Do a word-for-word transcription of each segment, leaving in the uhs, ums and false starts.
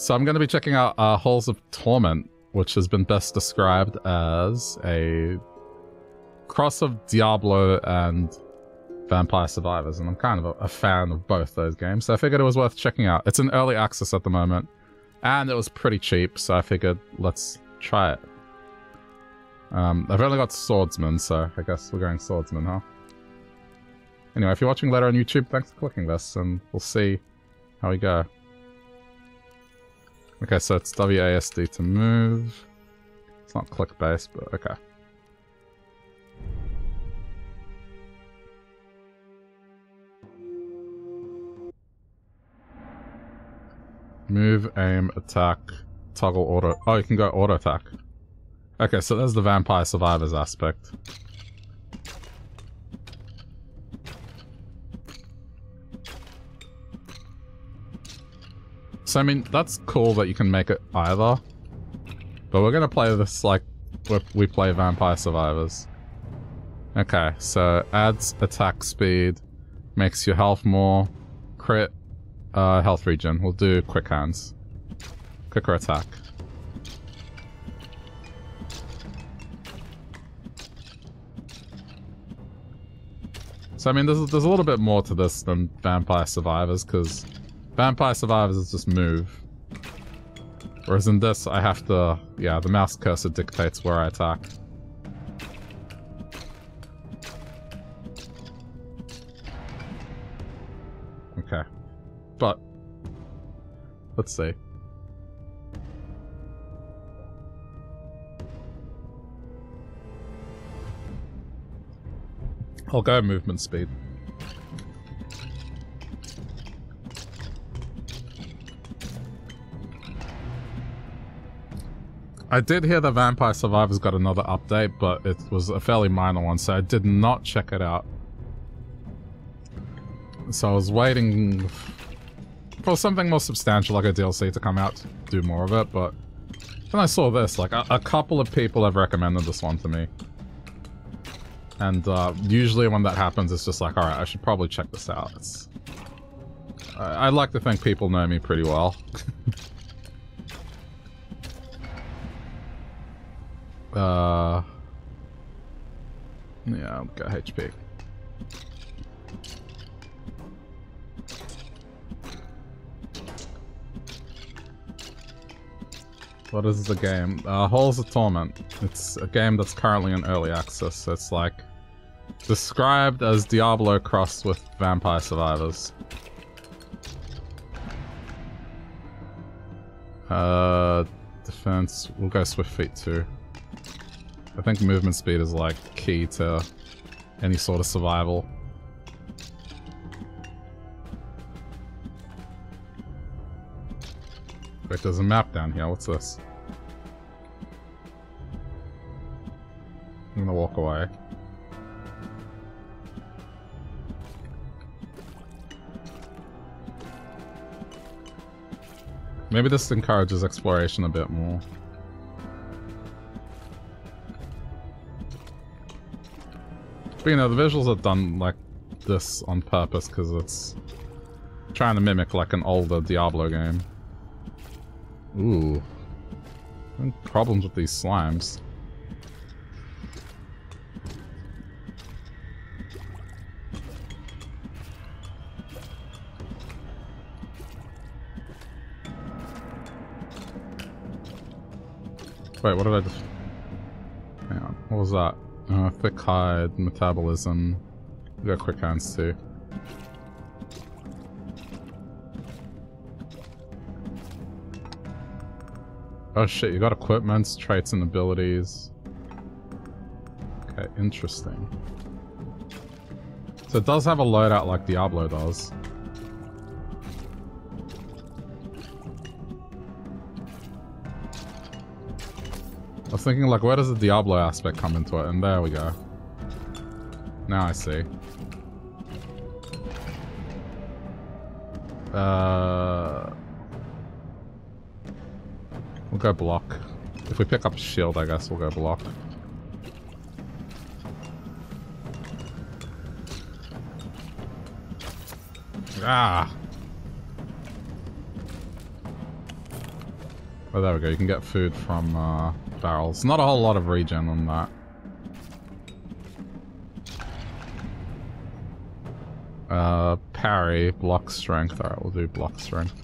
So I'm going to be checking out uh, Halls of Torment, which has been best described as a cross of Diablo and Vampire Survivors, and I'm kind of a, a fan of both those games, so I figured it was worth checking out. It's in early access at the moment, and it was pretty cheap, so I figured let's try it. Um, I've only got Swordsman, so I guess we're going Swordsman, huh? Anyway, if you're watching later on YouTube, thanks for clicking this, and we'll see how we go. Okay, so it's W A S D to move. It's not click-based, but okay. Move, aim, attack, toggle auto. Oh, you can go auto attack. Okay, so there's the Vampire Survivors aspect. So, I mean, that's cool that you can make it either. But we're gonna play this like we play Vampire Survivors. Okay, so adds attack speed, makes your health more, crit, uh, health regen. We'll do quick hands. Quicker attack. So, I mean, there's, there's a little bit more to this than Vampire Survivors, because Vampire Survivors is just move. Whereas in this, I have to... Yeah, the mouse cursor dictates where I attack. Okay. But... Let's see. I'll go movement speed. I did hear that Vampire Survivors got another update, but it was a fairly minor one, so I did not check it out. So I was waiting for something more substantial, like a D L C, to come out to do more of it, but then I saw this. Like, a, a couple of people have recommended this one to me. And uh, usually when that happens, it's just like, alright, I should probably check this out. It's, I, I like to think people know me pretty well. Uh, yeah, I'll go H P. What is the game? Uh, Halls of Torment. It's a game that's currently in early access, so it's like described as Diablo crossed with Vampire Survivors. Uh, defense. We'll go Swift Feet too. I think movement speed is like key to any sort of survival. Wait, there's a map down here. What's this? I'm gonna walk away. Maybe this encourages exploration a bit more. But, you know, the visuals are done like this on purpose because it's trying to mimic like an older Diablo game. Ooh. I'm having problems with these slimes. Wait, what did I just... Hang on, what was that? Uh, thick hide, metabolism. We got quick hands too. Oh shit, you got equipments, traits, and abilities. Okay, interesting. So it does have a loadout like Diablo does. I was thinking, like, where does the Diablo aspect come into it? And there we go. Now I see. Uh, we'll go block. If we pick up a shield, I guess we'll go block. Ah! Oh, there we go. You can get food from uh, barrels. Not a whole lot of regen on that. Uh, parry, block strength. Alright, we'll do block strength.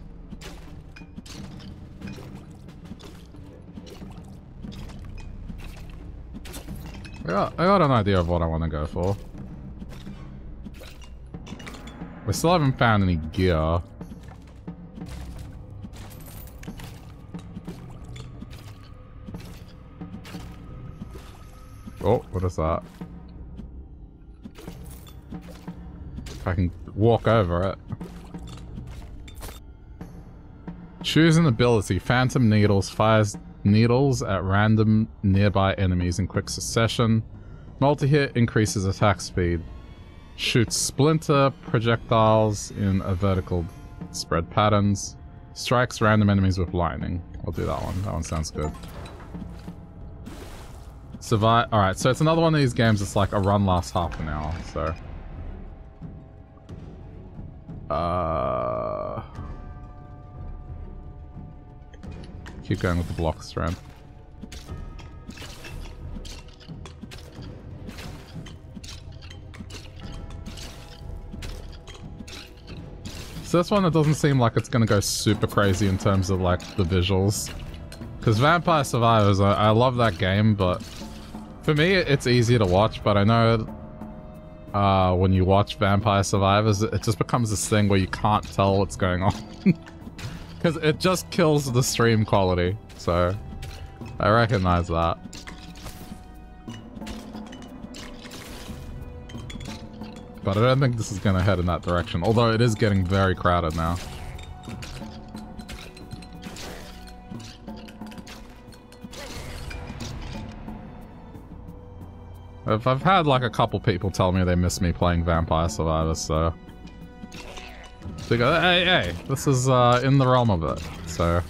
I got, I got an idea of what I want to go for. We still haven't found any gear. Oh, what is that? If I can walk over it. Choose an ability. Phantom Needles fires needles at random nearby enemies in quick succession. Multi-hit increases attack speed. Shoots splinter projectiles in a vertical spread patterns. Strikes random enemies with lightning. I'll do that one. That one sounds good. Survive. Alright, so it's another one of these games that's like a run lasts half an hour, so. Uh, keep going with the block strength. So that's one that doesn't seem like it's gonna go super crazy in terms of like the visuals. Because Vampire Survivors, I, I love that game, but for me, it's easy to watch, but I know uh, when you watch Vampire Survivors, it just becomes this thing where you can't tell what's going on. Because it just kills the stream quality, so I recognize that. But I don't think this is going to head in that direction, although it is getting very crowded now. I've, I've had like a couple people tell me they miss me playing Vampire Survivors, so... They go, hey, hey, this is uh, in the realm of it, so...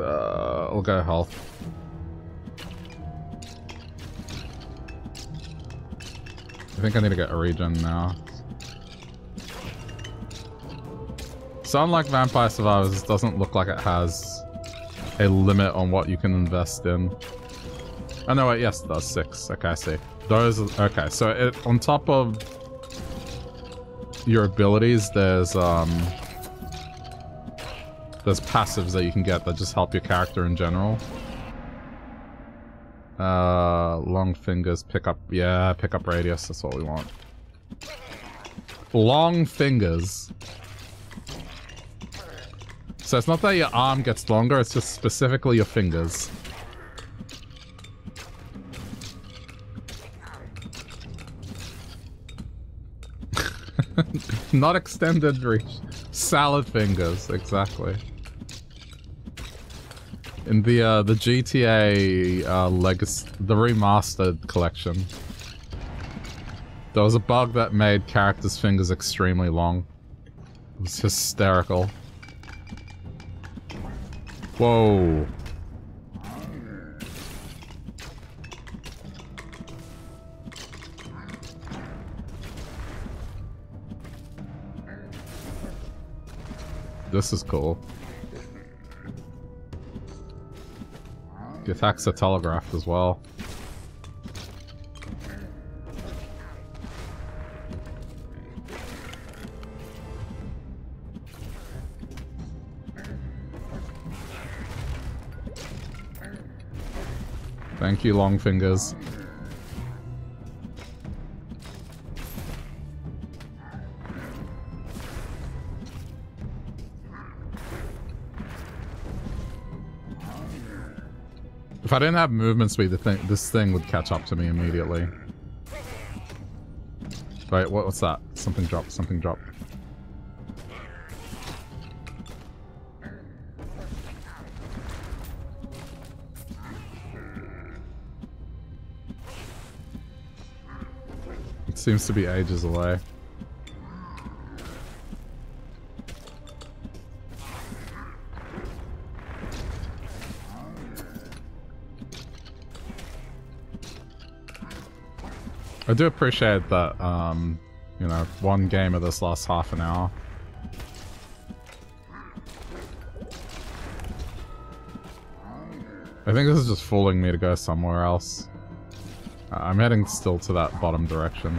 Uh, we'll go health. I think I need to get a regen now. So unlike Vampire Survivors, it doesn't look like it has a limit on what you can invest in. Oh no, wait, yes it does, six. Okay, I see. Those are, okay, so it, on top of your abilities, there's um, there's passives that you can get that just help your character in general. Uh, long fingers, pick up, yeah, pick up radius, that's what we want. Long fingers. So it's not that your arm gets longer, it's just specifically your fingers. Not extended reach. Salad fingers, exactly. In the uh, the G T A uh, legacy, the remastered collection, there was a bug that made characters' fingers extremely long. It was hysterical. Whoa. This is cool. The attacks are telegraphed as well. Thank you, long fingers. If I didn't have movement speed, the thing, this thing would catch up to me immediately. Wait, what, what's that? Something dropped, something dropped. Seems to be ages away. I do appreciate that um, you know, one game of this lasts half an hour. I think this is just fooling me to go somewhere else. Uh, I'm heading still to that bottom direction.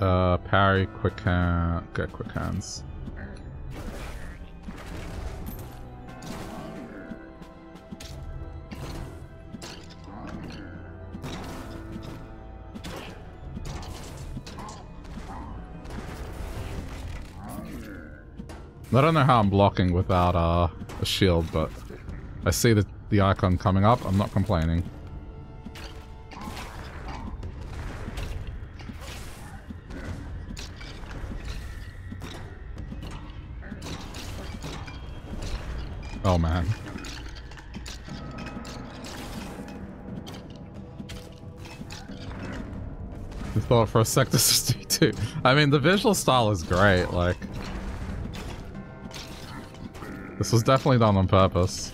Uh, parry, quick hand, get quick hands. I don't know how I'm blocking without uh, a shield, but I see the, the icon coming up. I'm not complaining. Oh, man. I thought for a sec this was D two. I mean, the visual style is great, like... This was definitely done on purpose.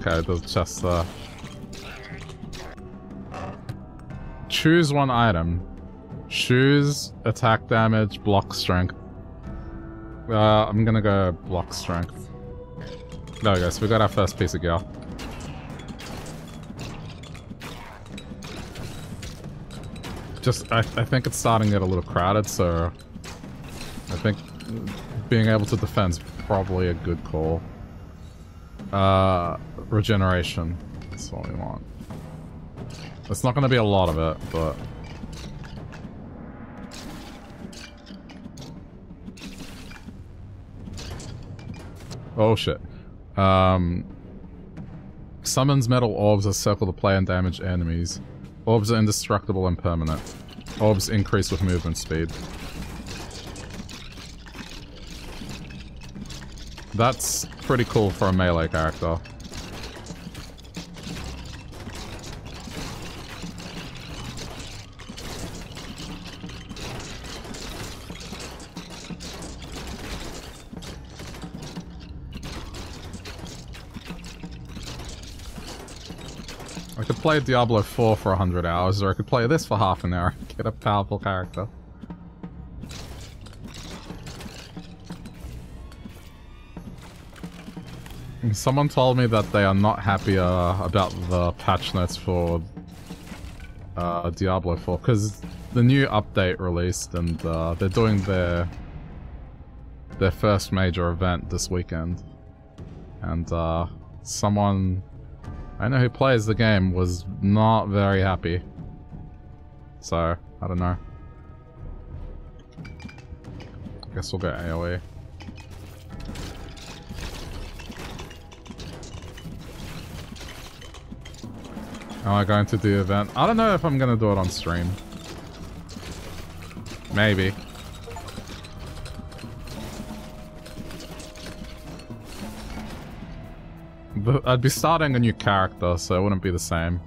Okay, there's chests there. Choose one item. Choose attack damage, block strength. Uh, I'm gonna go block strength. There we go, so we got our first piece of gear. Just, I, I think it's starting to get a little crowded, so... I think being able to defend is probably a good call. Uh, regeneration. That's what we want. It's not going to be a lot of it, but... Oh shit. Um, summons metal orbs that circle the player and damage enemies. Orbs are indestructible and permanent. Orbs increase with movement speed. That's pretty cool for a melee character. I could play Diablo four for a hundred hours, or I could play this for half an hour and get a powerful character. And someone told me that they are not happy uh, about the patch notes for uh, Diablo four, because the new update released and uh, they're doing their, their first major event this weekend. And uh, someone... I know who plays the game was not very happy. So, I don't know. Guess we'll go AoE. Am I going to do the event? I don't know if I'm going to do it on stream. Maybe. I'd be starting a new character, so it wouldn't be the same.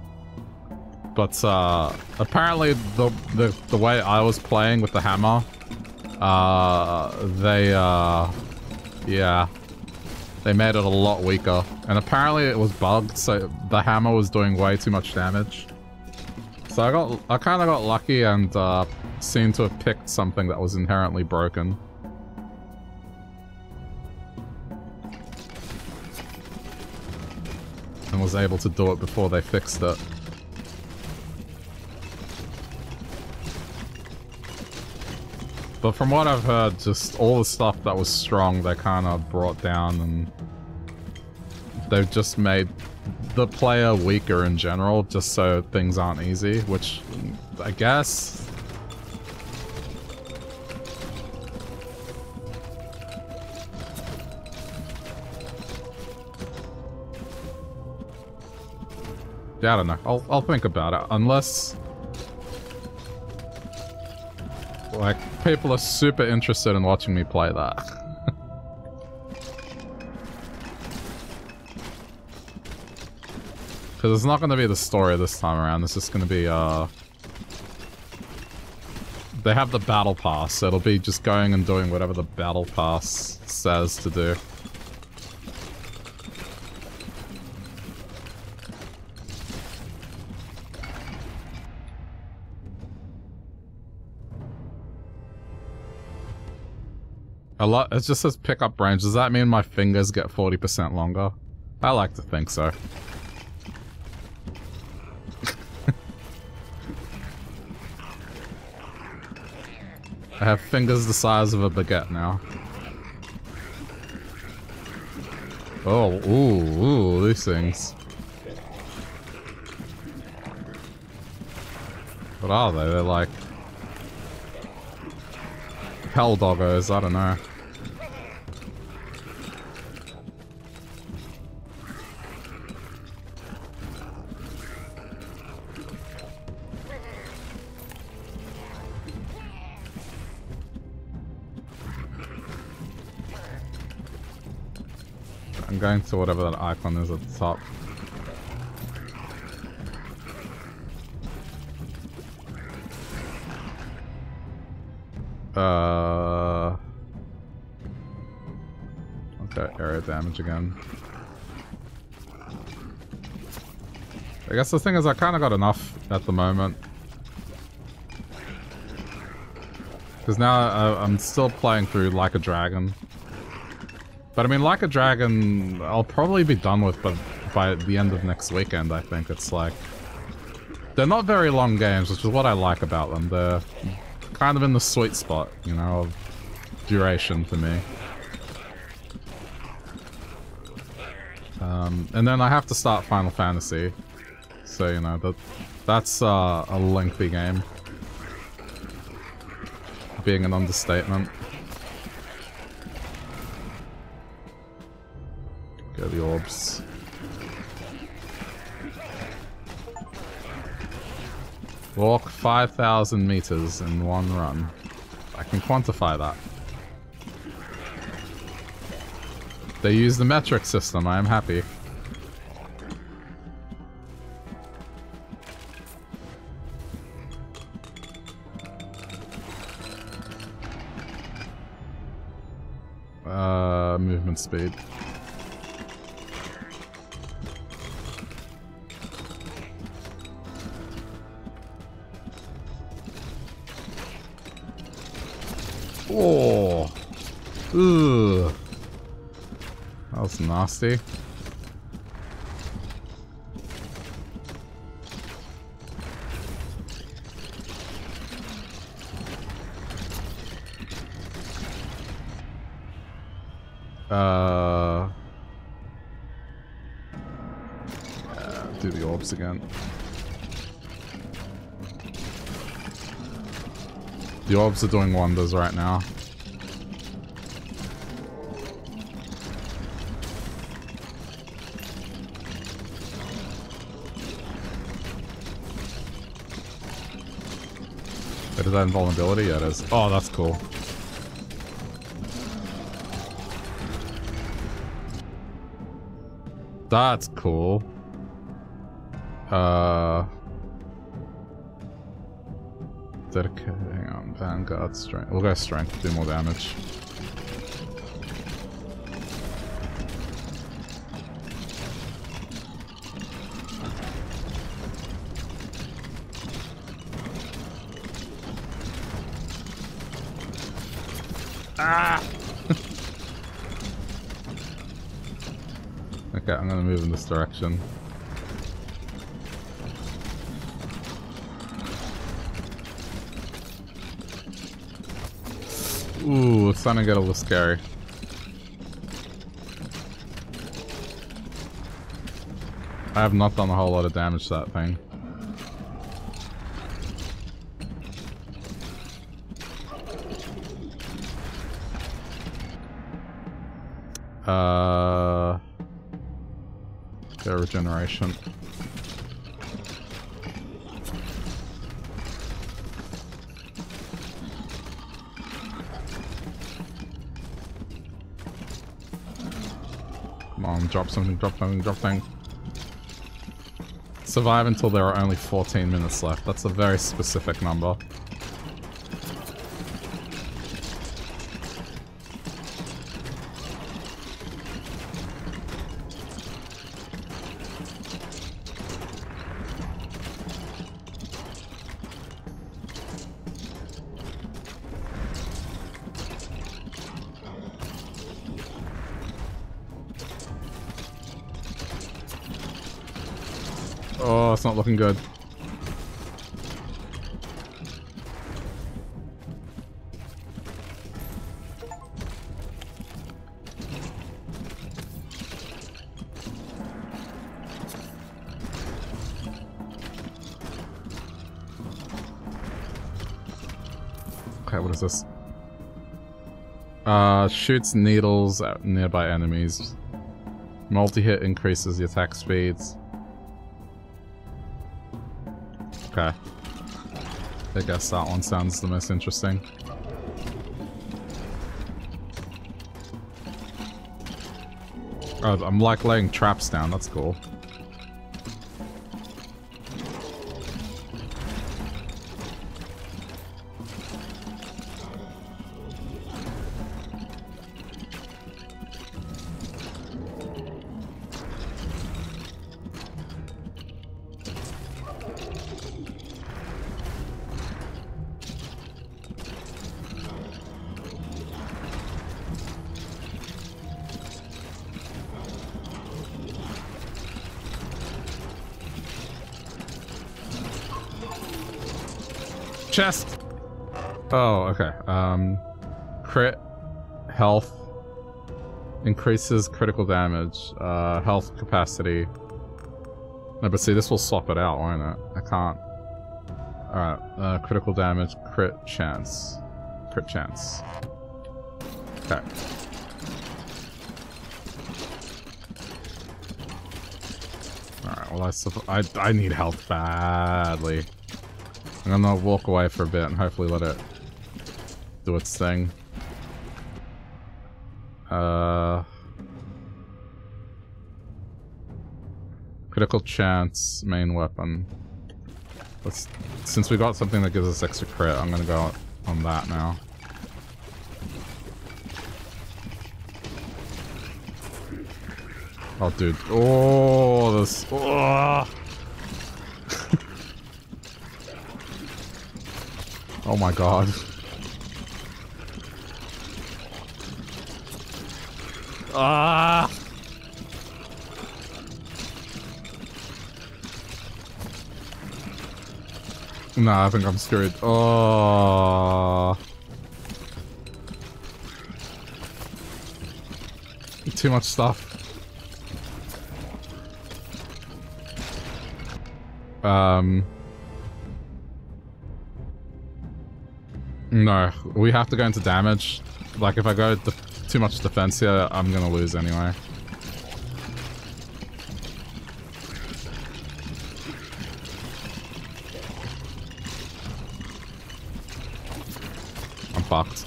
But uh, apparently the, the the way I was playing with the hammer, uh, they uh, yeah, they made it a lot weaker. And apparently it was bugged, so the hammer was doing way too much damage. So I got I kind of got lucky and uh, seemed to have picked something that was inherently broken. And was able to do it before they fixed it. But from what I've heard, just all the stuff that was strong, they kind of brought down, and they've just made the player weaker in general, just so things aren't easy, which I guess... Yeah, I don't know. I'll, I'll think about it. Unless... Like, people are super interested in watching me play that. Because it's not going to be the story this time around. It's just going to be, uh... they have the battle pass, so it'll be just going and doing whatever the battle pass says to do. A lot. It just says pick up range. Does that mean my fingers get forty percent longer? I like to think so. I have fingers the size of a baguette now. Oh, ooh, ooh, these things. What are they? They're like... hell doggos, I don't know. Going to whatever that icon is at the top. Uh. Okay, area damage again. I guess the thing is, I kind of got enough at the moment. Because now I, I'm still playing through Like a Dragon. But I mean, Like a Dragon, I'll probably be done with but by the end of next weekend, I think. It's like... they're not very long games, which is what I like about them. They're kind of in the sweet spot, you know, of duration for me. Um, and then I have to start Final Fantasy. So, you know, that that's uh, a lengthy game. Being an understatement. Go the orbs. Walk five thousand meters in one run. I can quantify that. They use the metric system, I am happy. Uh, movement speed. Oh, ugh. That was nasty. Uh, uh do the orbs again. The orbs are doing wonders right now. Wait, is that invulnerability? Yeah, it is. Oh, that's cool. That's cool. Uh... Dedicated, hang on, Vanguard strength. We'll go strength, do more damage. Ah! Okay, I'm gonna move in this direction. Ooh, it's starting to get a little scary. I have not done a whole lot of damage to that thing. Uh, go regeneration. Come on, drop something, drop something, drop something. Survive until there are only fourteen minutes left. That's a very specific number. It's not looking good. Okay, what is this? Uh, shoots needles at nearby enemies. Multi-hit increases the attack speeds. Okay. I guess that one sounds the most interesting. Oh, I'm like laying traps down, that's cool. Chest! Oh, okay. Um, crit, health, increases critical damage, uh, health capacity. No, but see, this will swap it out, won't it? I can't. Alright, uh, critical damage, crit chance. Crit chance. Okay. Alright, well, I, I, I need health badly. I'm gonna walk away for a bit and hopefully let it do its thing. Uh, critical chance, main weapon. Let's, since we got something that gives us extra crit, I'm gonna go on that now. Oh, dude. Oh, this. Oh. Oh my god. Ah! No, I think I'm screwed. Oh. Too much stuff. Um... No, we have to go into damage. Like, if I go def- too much defense here, I'm gonna lose anyway. I'm fucked.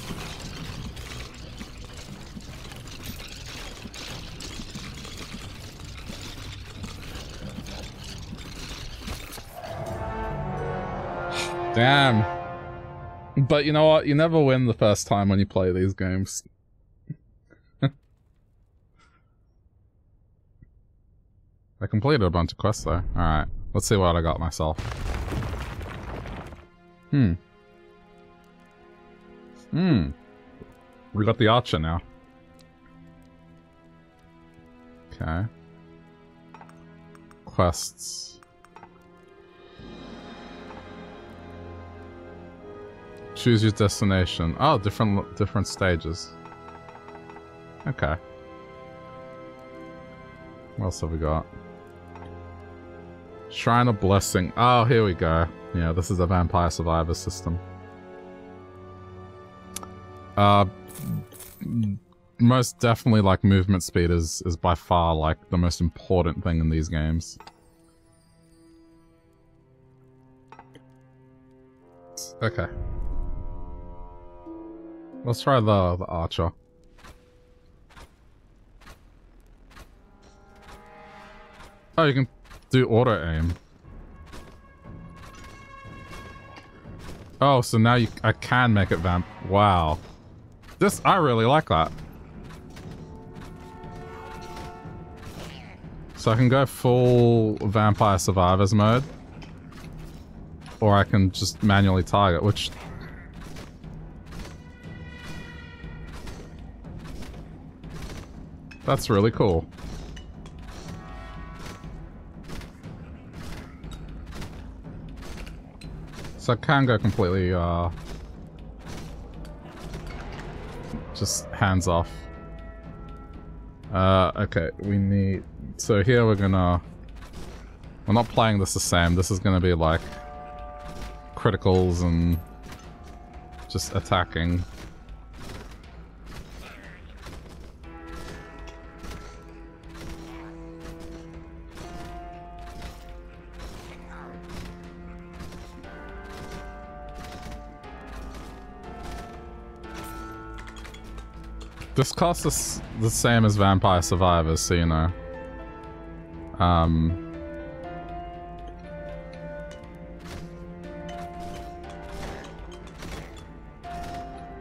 Damn. But you know what? You never win the first time when you play these games. I completed a bunch of quests though. Alright, let's see what I got myself. Hmm. Hmm. We got the archer now. Okay. Quests. Choose your destination. Oh, different different stages. Okay. What else have we got? Shrine of Blessing. Oh, here we go. Yeah, this is a Vampire Survivor system. Uh, most definitely, like, movement speed is, is by far, like, the most important thing in these games. Okay. Let's try the, the archer. Oh, you can do auto aim. Oh, so now you, I can make it vamp. Wow. This, I really like that. So I can go full Vampire Survivors mode. Or I can just manually target, which... That's really cool. So I can go completely, uh, just hands off. Uh, okay, we need, so here we're gonna, we're not playing this the same. This is gonna be like criticals and just attacking. This costs us the same as Vampire Survivors, so you know. Um,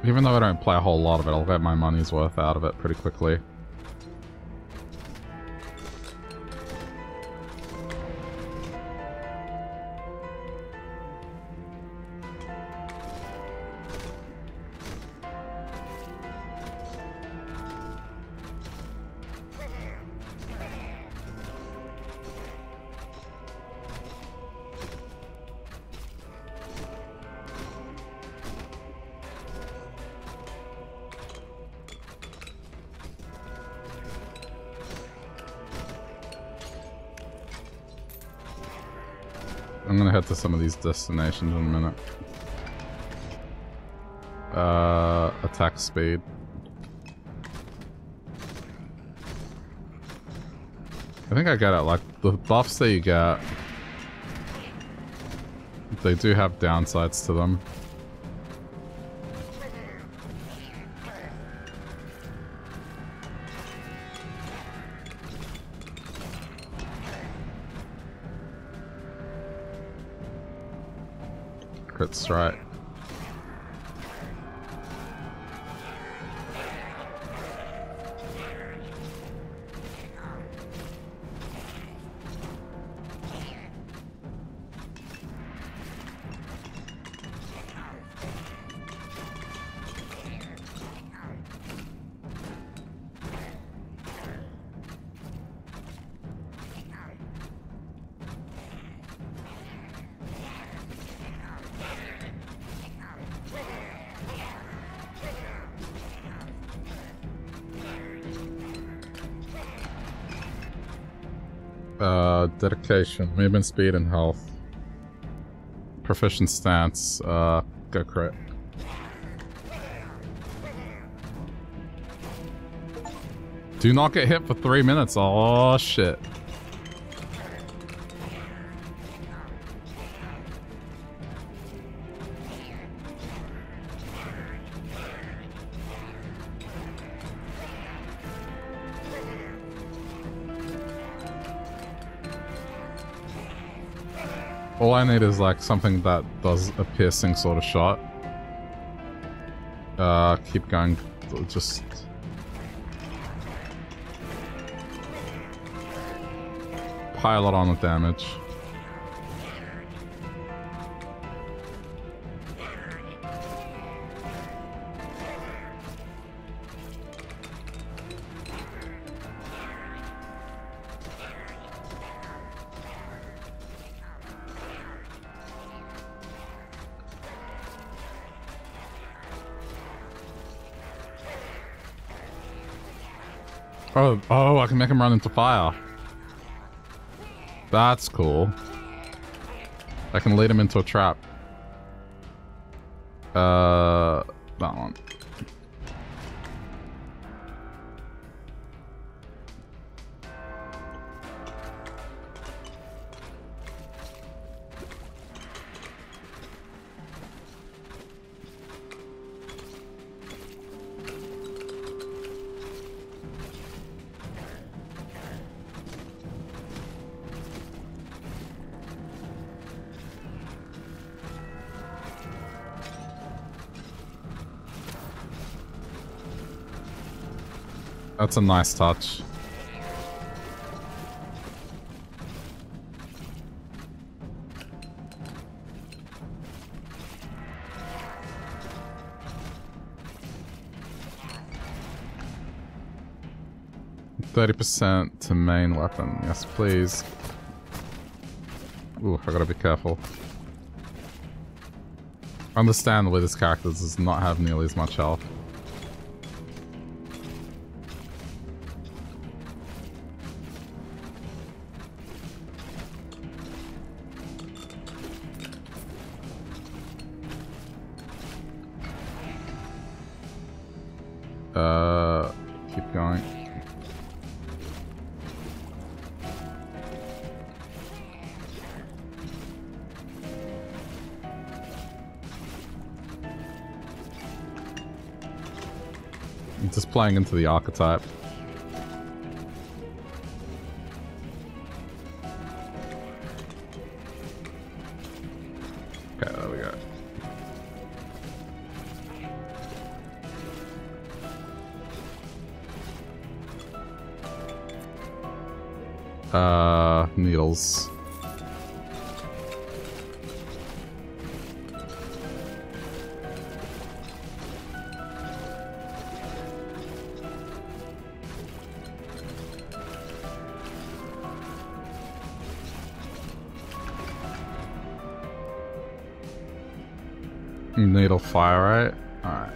even though I don't play a whole lot of it, I'll get my money's worth out of it pretty quickly. To some of these destinations in a minute. Uh, attack speed. I think I get it. Like the buffs that you get, they do have downsides to them. That's right. Dedication, movement speed and health. Proficient stance, uh, go crit. Do not get hit for three minutes, oh shit. All I need is like something that does a piercing sort of shot. Uh, keep going, just... pile it on with damage. Oh, oh, I can make him run into fire. That's cool. I can lead him into a trap. Uh, that one. That's a nice touch. thirty percent to main weapon. Yes, please. Ooh, I gotta be careful. Understandably, this character does not have nearly as much health. Uh, keep going. Just playing into the archetype. Okay, there we go. Uh, needles. Needle fire, right? Alright.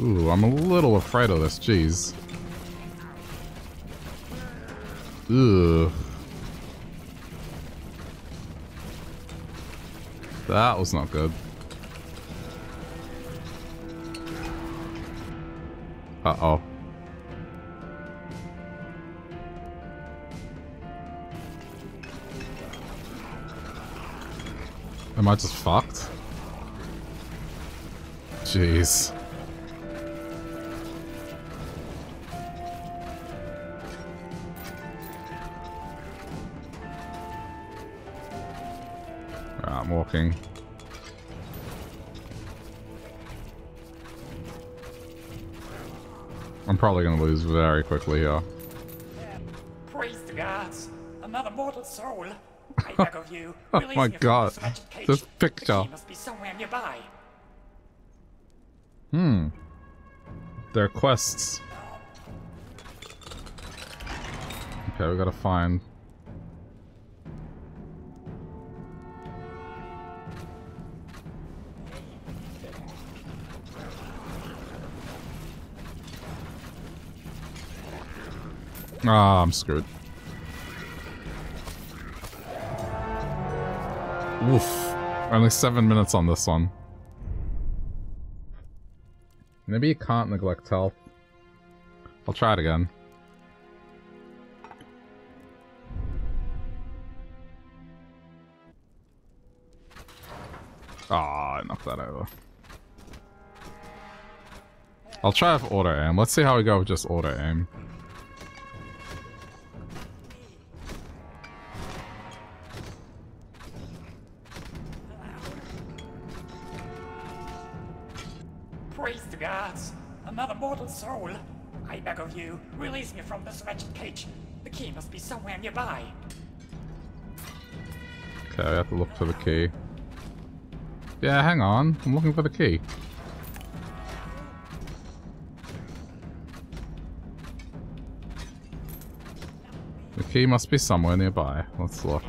Ooh, I'm a little afraid of this, jeez. Ooh. That was not good. Uh-oh. Am I just fucked? Jeez. Right, I'm walking. I'm probably gonna lose very quickly here. Praise the gods! Another mortal soul! I beg of you, oh my God! This picture. Must be somewhere nearby. Hmm. There are quests. Okay, we gotta find. Ah, oh, I'm screwed. Oof. Only seven minutes on this one. Maybe you can't neglect health. I'll try it again. Ah, I knocked that over. I'll try with auto-aim. Let's see how we go with just auto-aim. Soul, I beg of you, release me from this wretched cage. The key must be somewhere nearby. Okay, I have to look for the key. Yeah, hang on. I'm looking for the key. The key must be somewhere nearby. Let's look.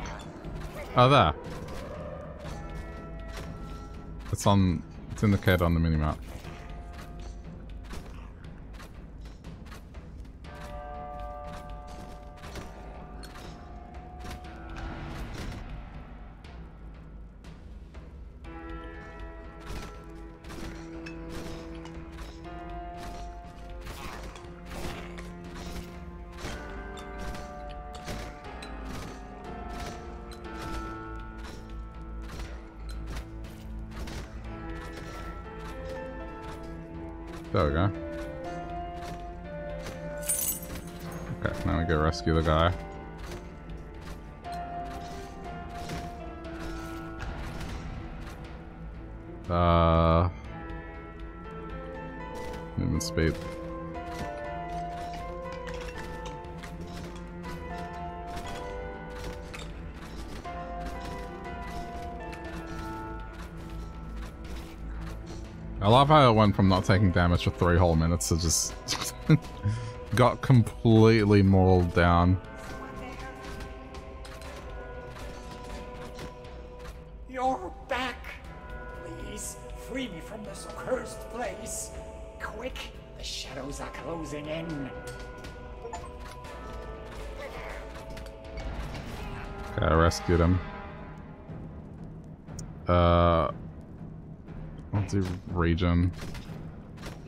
Oh, there. It's on. It's indicated on the minimap. There we go. Okay, now we go rescue the guy. Uh, movement speed. I love how it went from not taking damage for three whole minutes to just got completely mauled down. You're back! Please, free me from this cursed place! Quick, the shadows are closing in! Okay, I rescued him. Uh... Let's do region.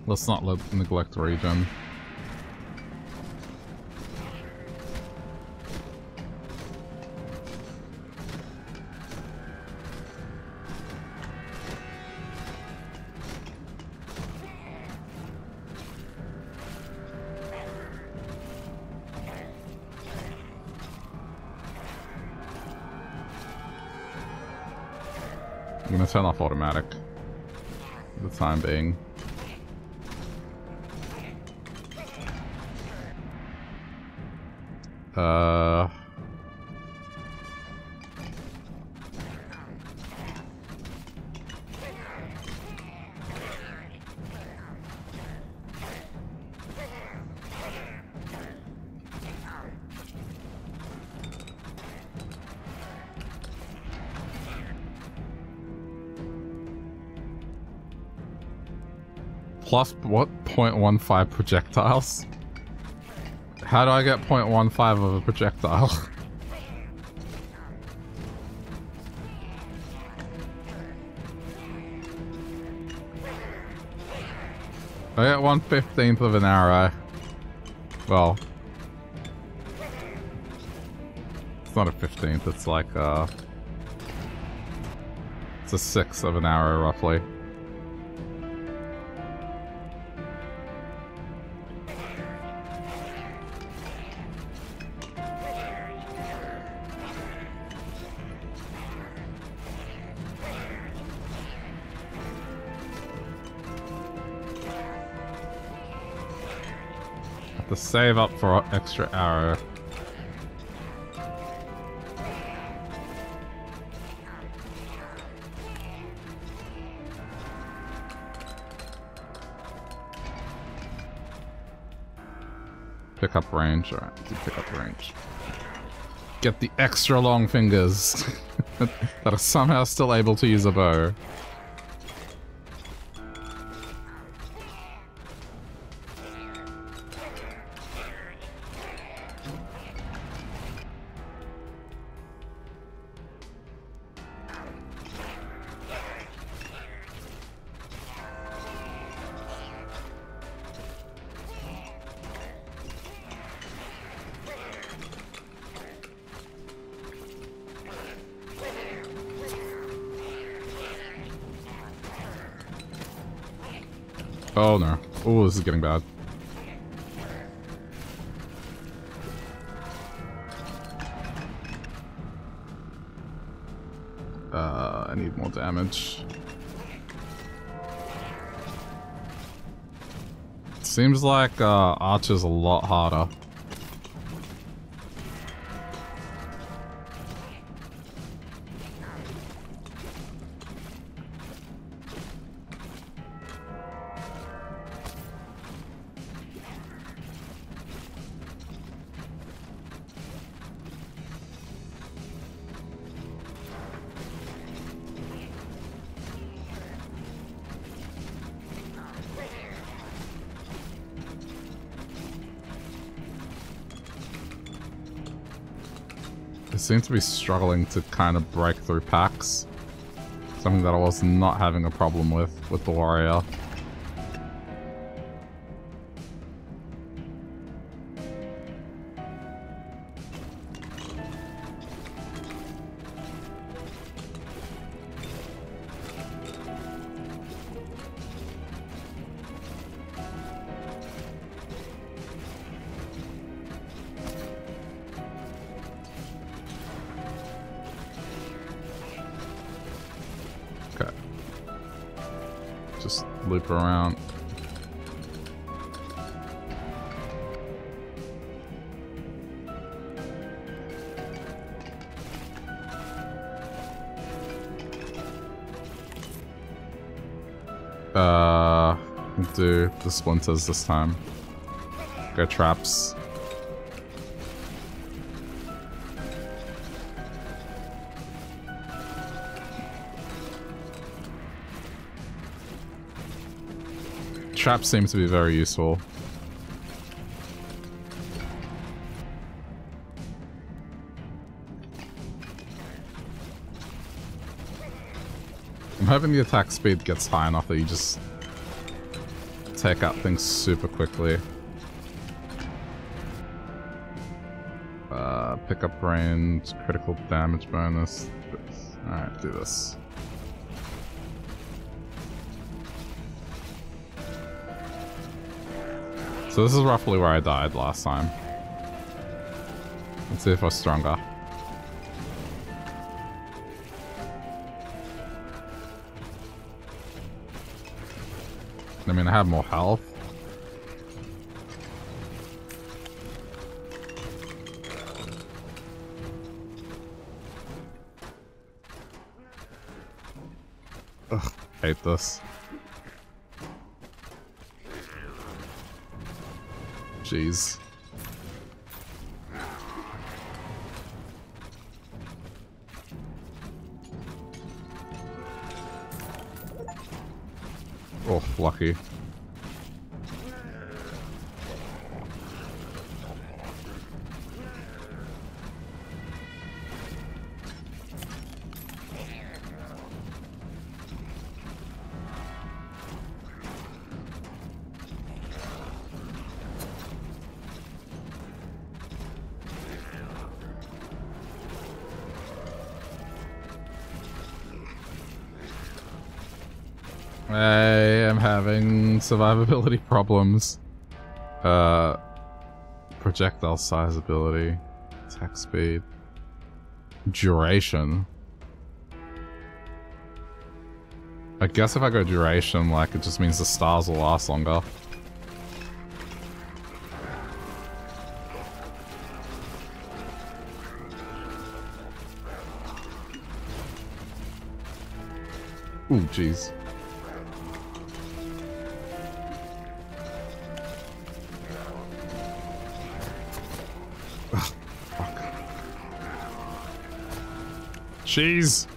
Let's not let, neglect region. I'm gonna turn off automatic. The time being. Uh. Plus, what, zero point one five projectiles? How do I get zero point one five of a projectile? I get one fifteenth of an arrow. Well, it's not a fifteenth, it's like a... It's a sixth of an arrow, roughly. Save up for an extra arrow. Pick up range, alright, pick up range. Get the extra long fingers that are somehow still able to use a bow. Oh no. Oh, this is getting bad. Uh, I need more damage. Seems like uh, Archer's a lot harder. Seem to be struggling to kind of break through packs. Something that I was not having a problem with, with the warrior. loop around. Uh, do the splinters this time. Go traps. Traps seem to be very useful. I'm hoping the attack speed gets high enough that you just take out things super quickly. Uh, pick up range, critical damage bonus. Alright, do this. So this is roughly where I died last time. Let's see if I was stronger. I mean, I have more health. Ugh, hate this. Jeez. Oh, lucky. Survivability problems. Uh, projectile size ability, attack speed, duration. I guess if I go duration, like, it just means the stars will last longer. Ooh, jeez. Jeez.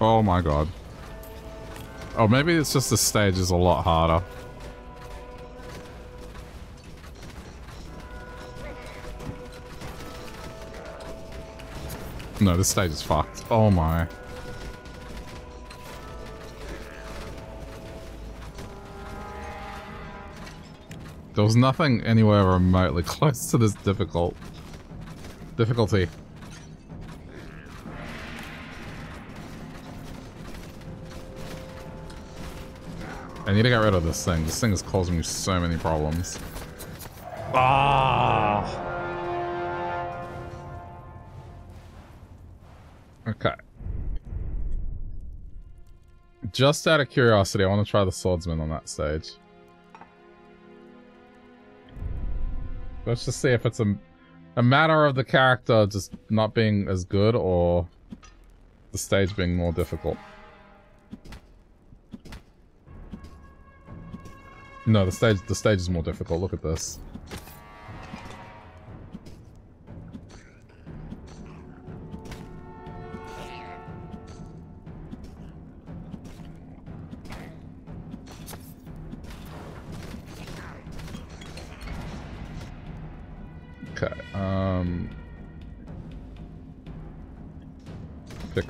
Oh my god. Oh, maybe it's just the stage is a lot harder. No, this stage is fucked. Oh my. There was nothing anywhere remotely close to this difficult. Difficulty. I need to get rid of this thing. This thing is causing me so many problems. Ah! Okay. Just out of curiosity, I want to try the swordsman on that stage. Let's just see if it's a, a matter of the character just not being as good or the stage being more difficult. No, the stage, the stage is more difficult. Look at this.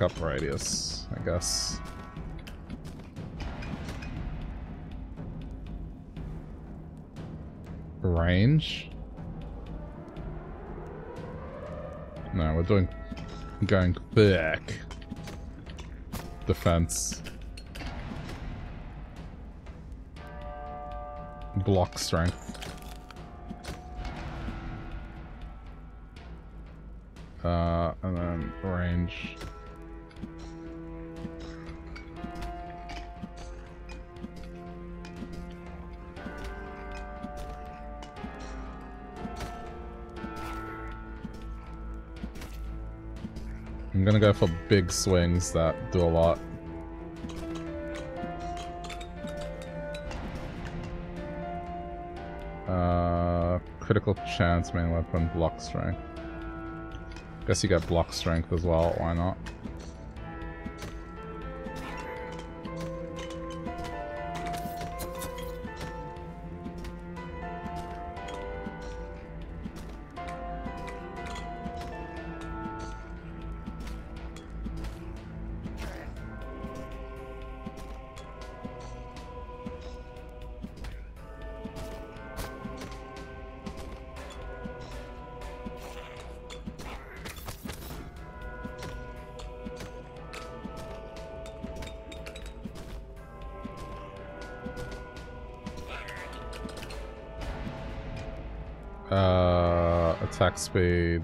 Up radius, I guess. Range? No, we're doing I'm going back. The fence. Block strength. Uh, and then range. I'm gonna go for big swings that do a lot. Uh, critical chance, main weapon, block strength. Guess you got block strength as well, why not? Speed,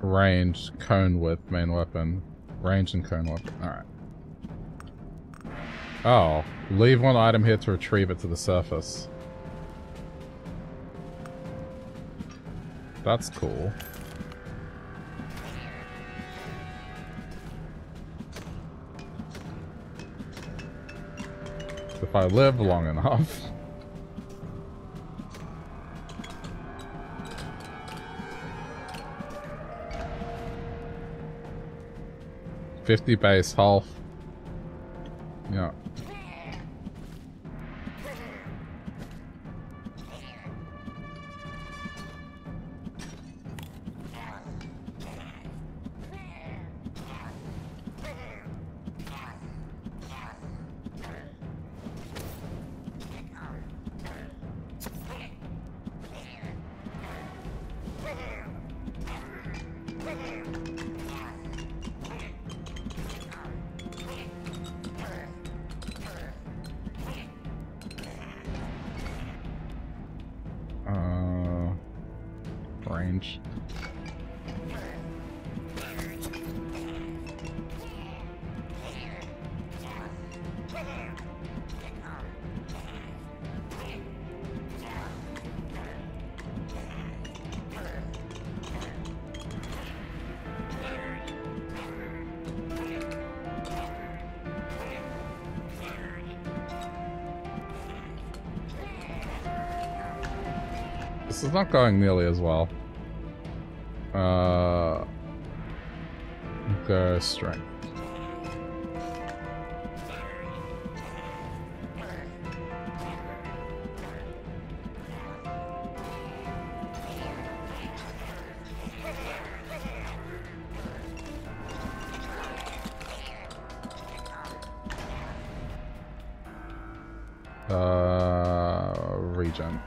range, cone whip, main weapon, range and cone whip. Alright. Oh, leave one item here to retrieve it to the surface. That's cool. If I live long enough. fifty base health. Yeah. Not going nearly as well. Uh, go strength. Uh, regen.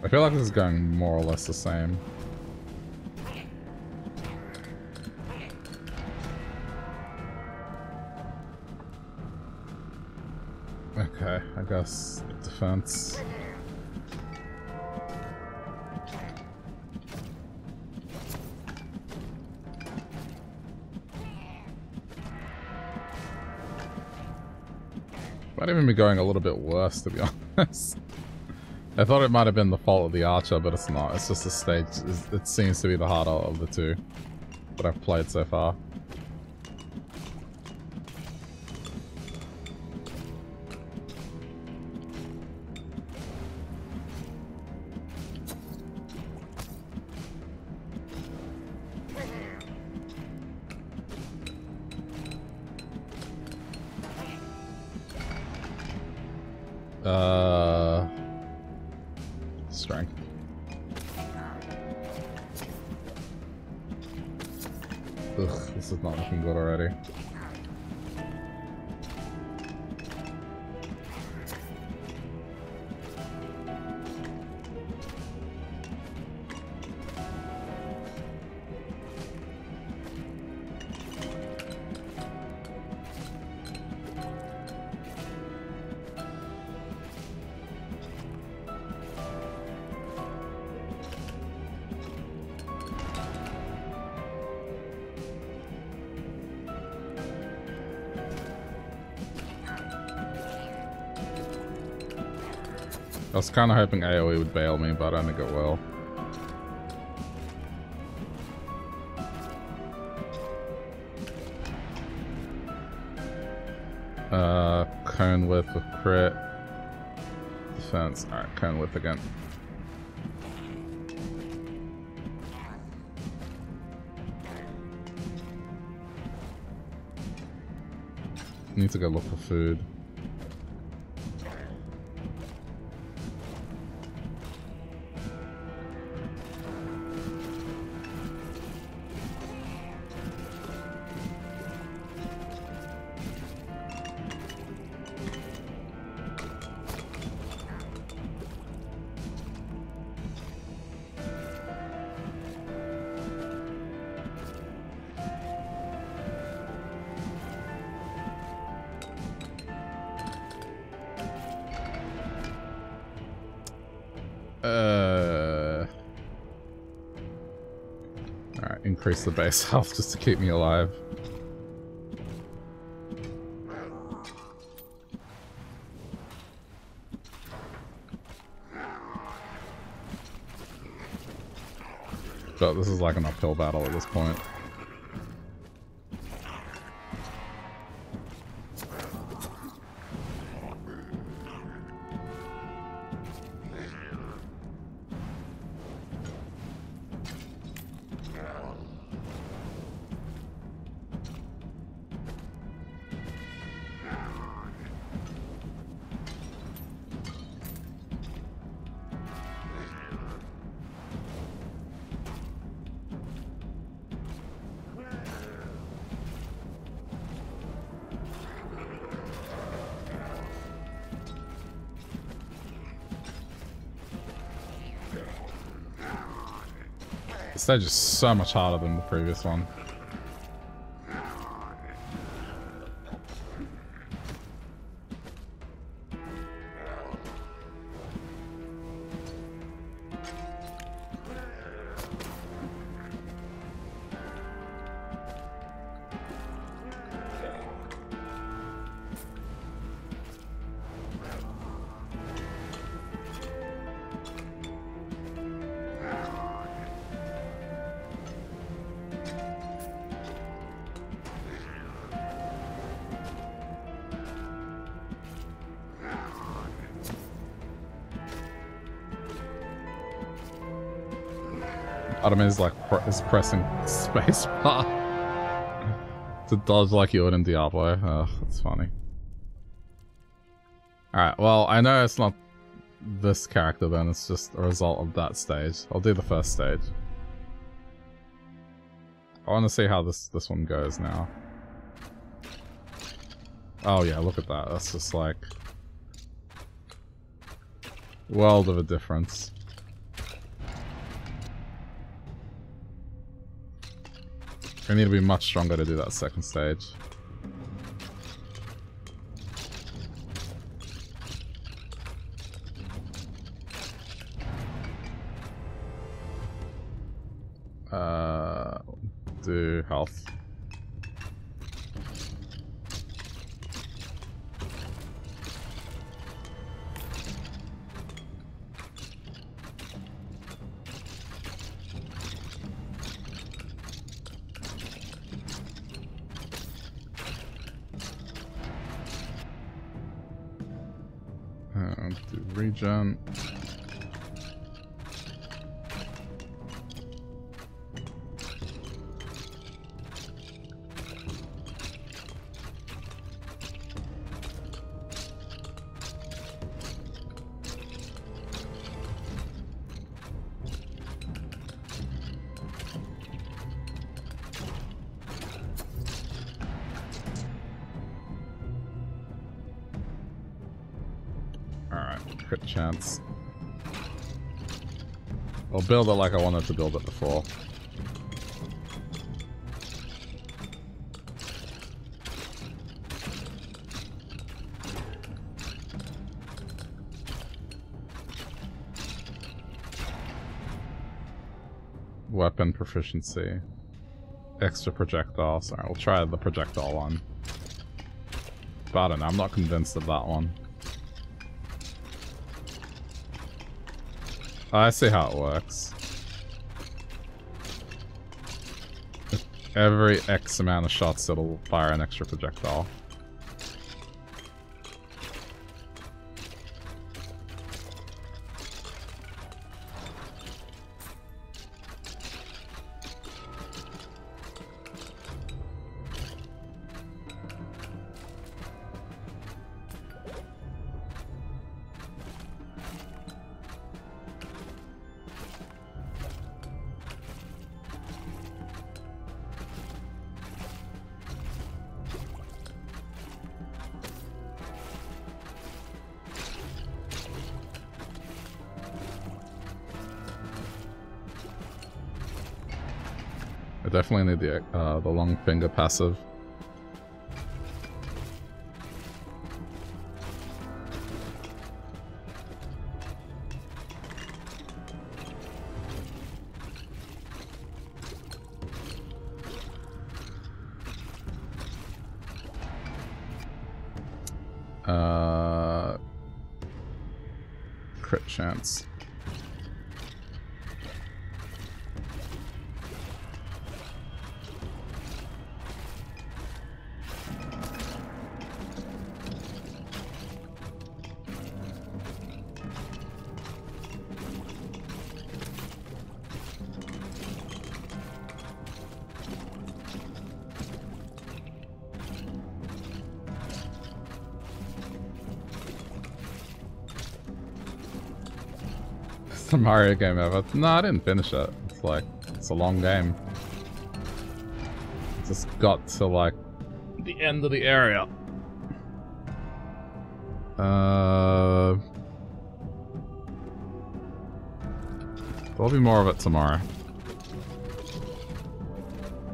I feel like this is going more or less the same. Okay, I guess defense. Might even be going a little bit worse, to be honest. I thought it might have been the fault of the archer, but it's not. It's just the stage. It seems to be the harder of the two that I've played so far. Uh... Strength. Ugh, this is not looking good already. I was kind of hoping AoE would bail me, but I don't think it will. Uh, cone whip with crit. Defense. Alright, cone whip again. Need to go look for food. Increase the base health just to keep me alive. But this is like an uphill battle at this point. They're just so much harder than the previous one. Adam is like pr is pressing spacebar to dodge like you would in Diablo. Ugh, that's funny. Alright, well, I know it's not this character then, it's just a result of that stage. I'll do the first stage. I want to see how this, this one goes now. Oh yeah, look at that. That's just like... world of a difference. I need to be much stronger to do that second stage. Uh, do health. Jump. crit chance. I'll build it like I wanted to build it before. Weapon proficiency. Extra projectile. Sorry, we'll try the projectile one. But I don't know, I'm not convinced of that one. I see how it works. Every X amount of shots, it'll fire an extra projectile. Definitely need the, uh, the long finger passive. Uh, crit chance. Mario game ever. No, I didn't finish it. It's like, it's a long game. Just got to like the end of the area. Uh, there'll be more of it tomorrow.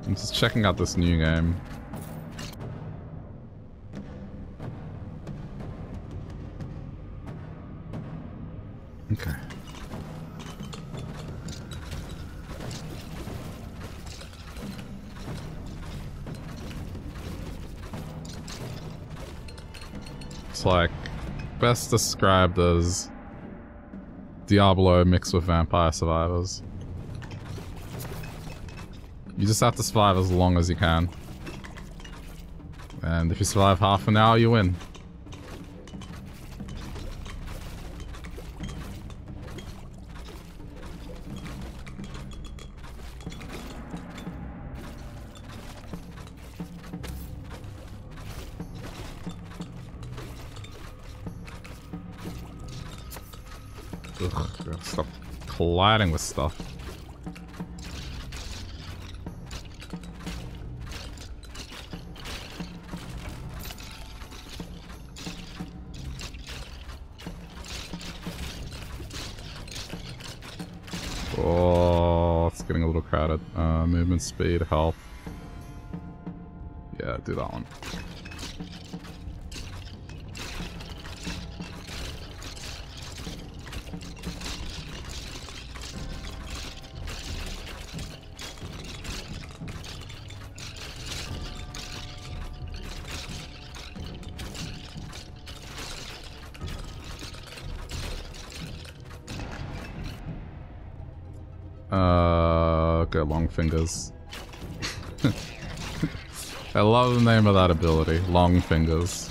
I'm just checking out this new game. Like best described as Diablo mixed with Vampire Survivors. You just have to survive as long as you can, and if you survive half an hour you win. Colliding with stuff. Oh, it's getting a little crowded. Uh, movement speed, health. Yeah, do that one. Long fingers. I love the name of that ability, long fingers.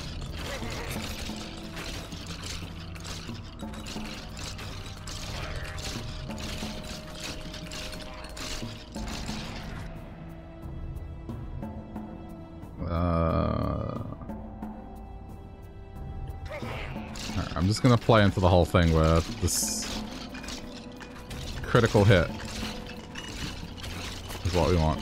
Uh... Right, I'm just gonna play into the whole thing where this critical hit what we want.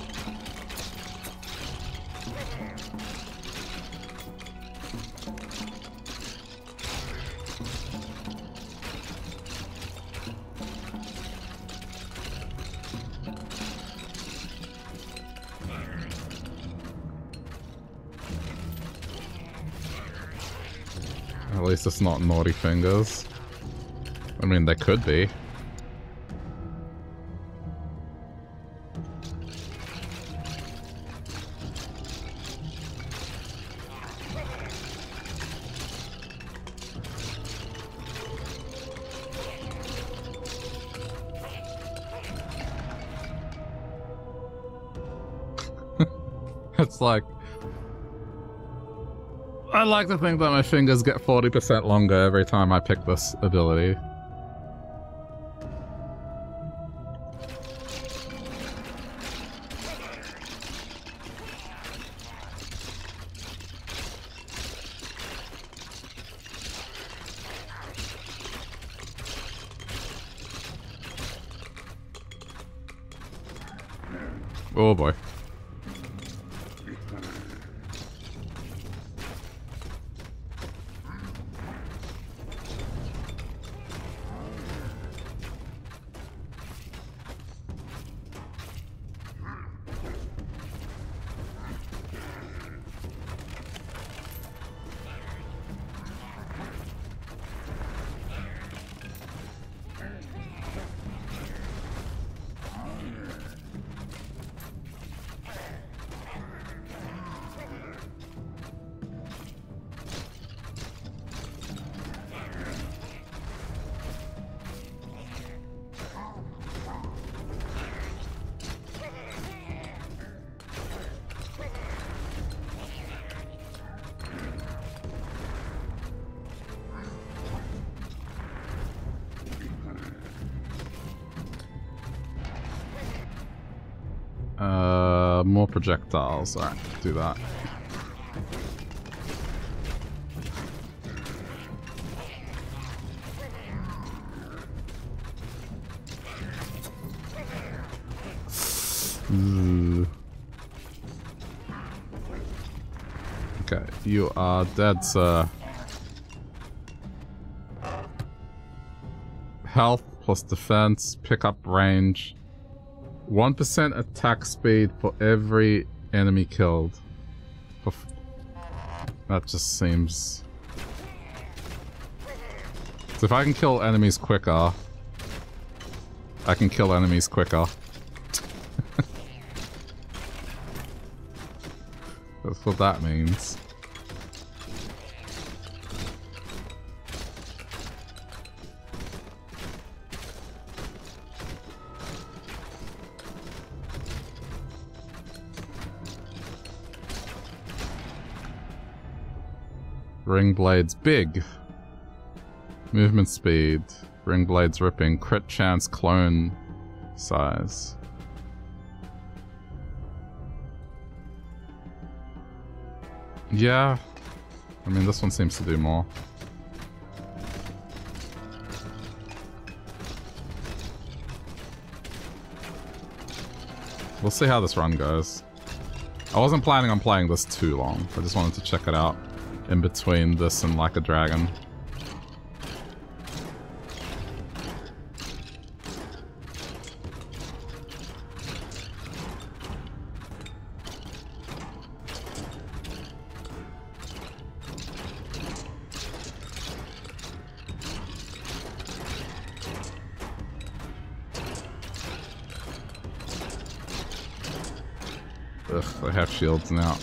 At least it's not naughty fingers. I mean, they could be. It's like, I like to think that my fingers get forty percent longer every time I pick this ability. Oh boy. Projectiles. Alright, do that. Mm. Okay, you are dead, sir. Health plus defense, pick up range. one percent attack speed for every enemy killed. That just seems... So if I can kill enemies quicker, I can kill enemies quicker. That's what that means. Ring blades big. Movement speed. Ring blades ripping. Crit chance clone size. Yeah. I mean, this one seems to do more. We'll see how this run goes. I wasn't planning on playing this too long. I just wanted to check it out. In between this and Like a Dragon. Ugh, they have shields now.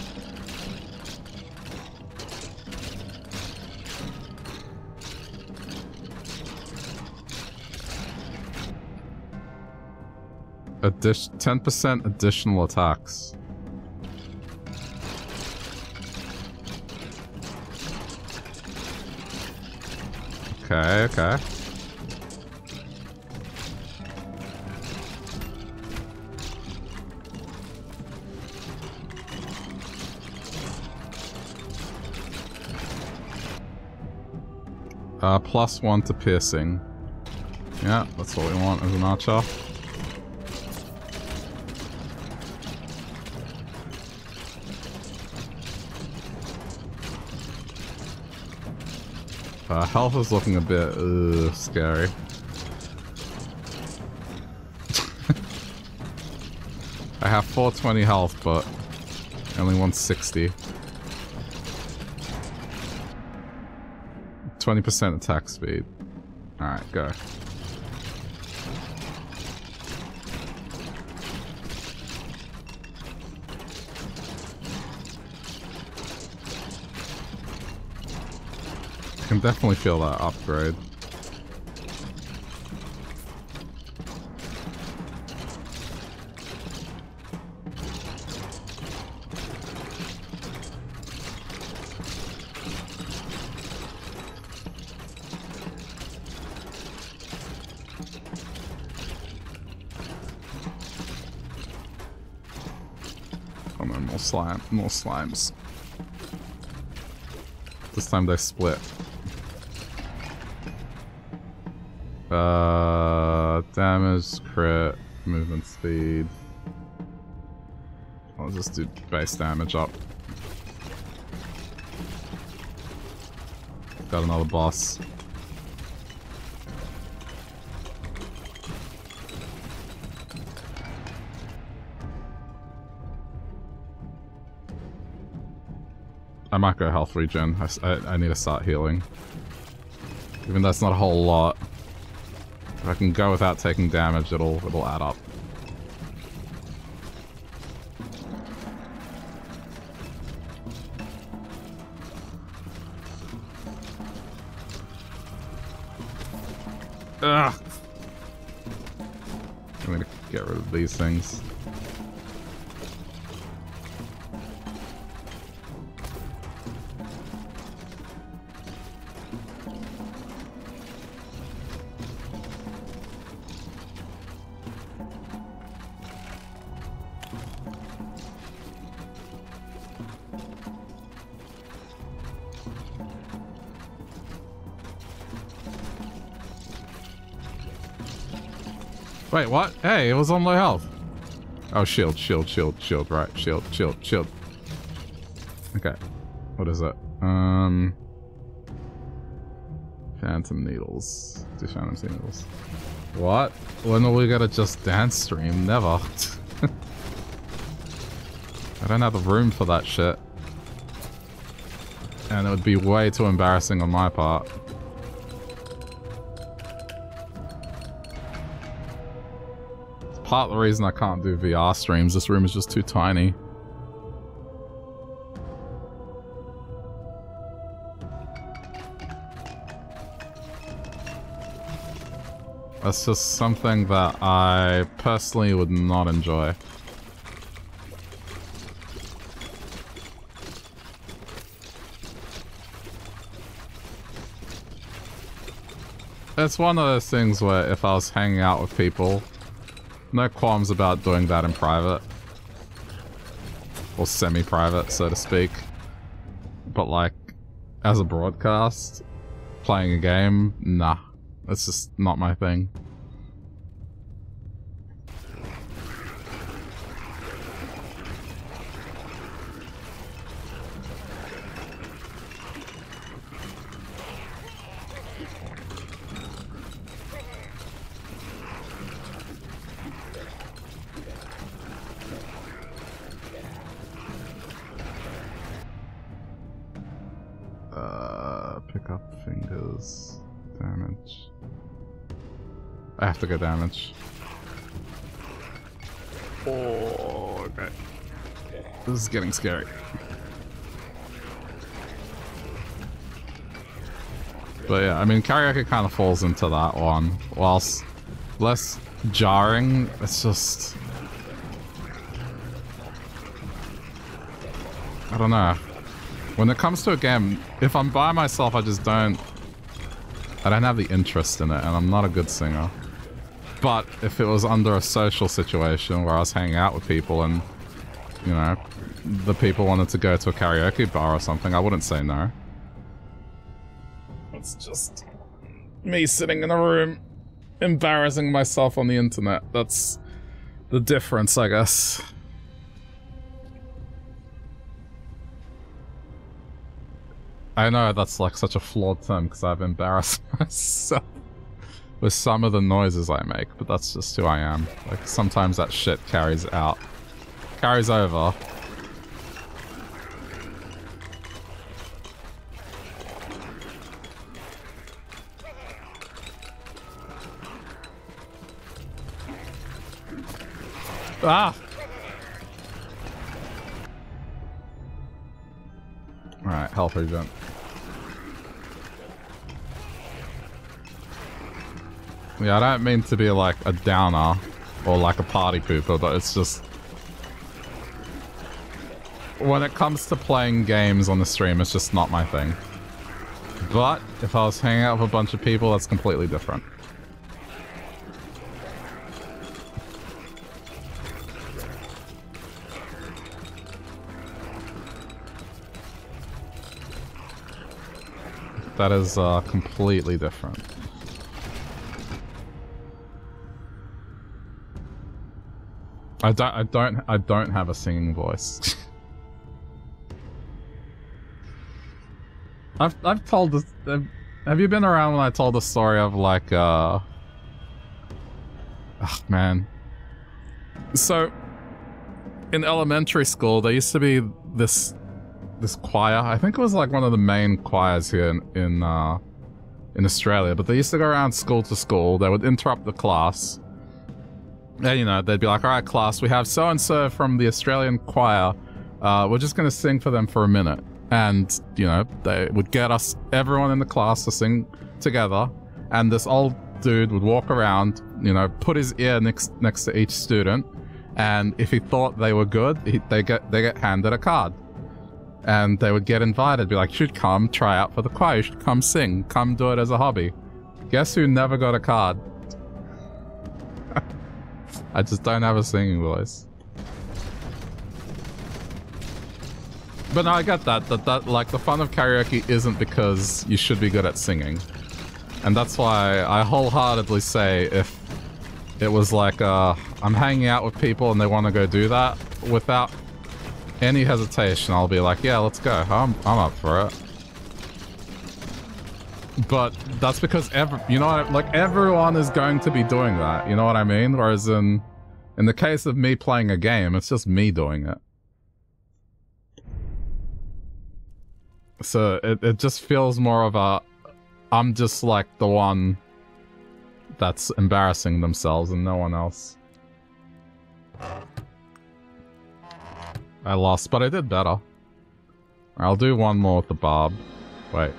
ten percent additional attacks. Okay, okay. Uh, plus one to piercing. Yeah, that's what we want as an archer. Uh, health is looking a bit uh, scary. I have four twenty health, but only one sixty. twenty percent attack speed. Alright, go. I can definitely feel that upgrade. Oh no, more slime, more slimes. This time they split. Uh, damage, crit, movement speed. I'll just do base damage up. Got another boss. I might go health regen. I, I, I need to start healing. Even though it's not a whole lot. If I can go without taking damage, it'll it'll add up. Ugh. I'm gonna get rid of these things. Wait, what? Hey, it was on low health. Oh, shield, shield, shield, shield, right. Shield, shield, shield. Okay. What is it? Um... Phantom Needles. Do Phantom Needles. What? When are we gonna just dance stream? Never. I don't have the room for that shit. And it would be way too embarrassing on my part. Part of the reason I can't do V R streams, this room is just too tiny. That's just something that I personally would not enjoy. It's one of those things where if I was hanging out with people, no qualms about doing that in private. Or semi-private, so to speak. But like, as a broadcast, playing a game, nah. That's just not my thing. To get damage. Oh, okay. This is getting scary. But yeah, I mean, karaoke kind of falls into that one. Whilst less jarring, it's just... I don't know. When it comes to a game, if I'm by myself, I just don't... I don't have the interest in it, and I'm not a good singer. But if it was under a social situation where I was hanging out with people and, you know, the people wanted to go to a karaoke bar or something, I wouldn't say no. It's just me sitting in a room, embarrassing myself on the internet. That's the difference, I guess. I know that's like such a flawed term because I've embarrassed myself with some of the noises I make, but that's just who I am. Like, sometimes that shit carries out. Carries over. Ah! Alright, health regen. Yeah, I don't mean to be like a downer or like a party pooper, but it's just... when it comes to playing games on the stream, it's just not my thing. But if I was hanging out with a bunch of people, that's completely different. That is uh, completely different. I don't, I don't, I don't have a singing voice. I've, I've told this. I've, have you been around when I told the story of like, uh, oh man. So, in elementary school, there used to be this, this choir. I think it was like one of the main choirs here in, in, uh, in Australia. But they used to go around school to school. They would interrupt the class. And, you know, they'd be like, all right, class, we have so-and-so from the Australian choir. Uh, we're just going to sing for them for a minute. And, you know, they would get us, everyone in the class, to sing together. And this old dude would walk around, you know, put his ear next next to each student. And if he thought they were good, he, they get they get handed a card. And they would get invited, be like, you should come try out for the choir. You should come sing. Come do it as a hobby. Guess who never got a card? I just don't have a singing voice. But no, I get that, that, that, like, the fun of karaoke isn't because you should be good at singing. And that's why I wholeheartedly say if it was like, uh, I'm hanging out with people and they want to go do that, without any hesitation, I'll be like, yeah, let's go. I'm, I'm up for it. But that's because every, you know, what I, like everyone is going to be doing that. You know what I mean? Whereas in, in the case of me playing a game, it's just me doing it. So it, it just feels more of a, I'm just like the one that's embarrassing themselves and no one else. I lost, but I did better. I'll do one more with the barb. Wait.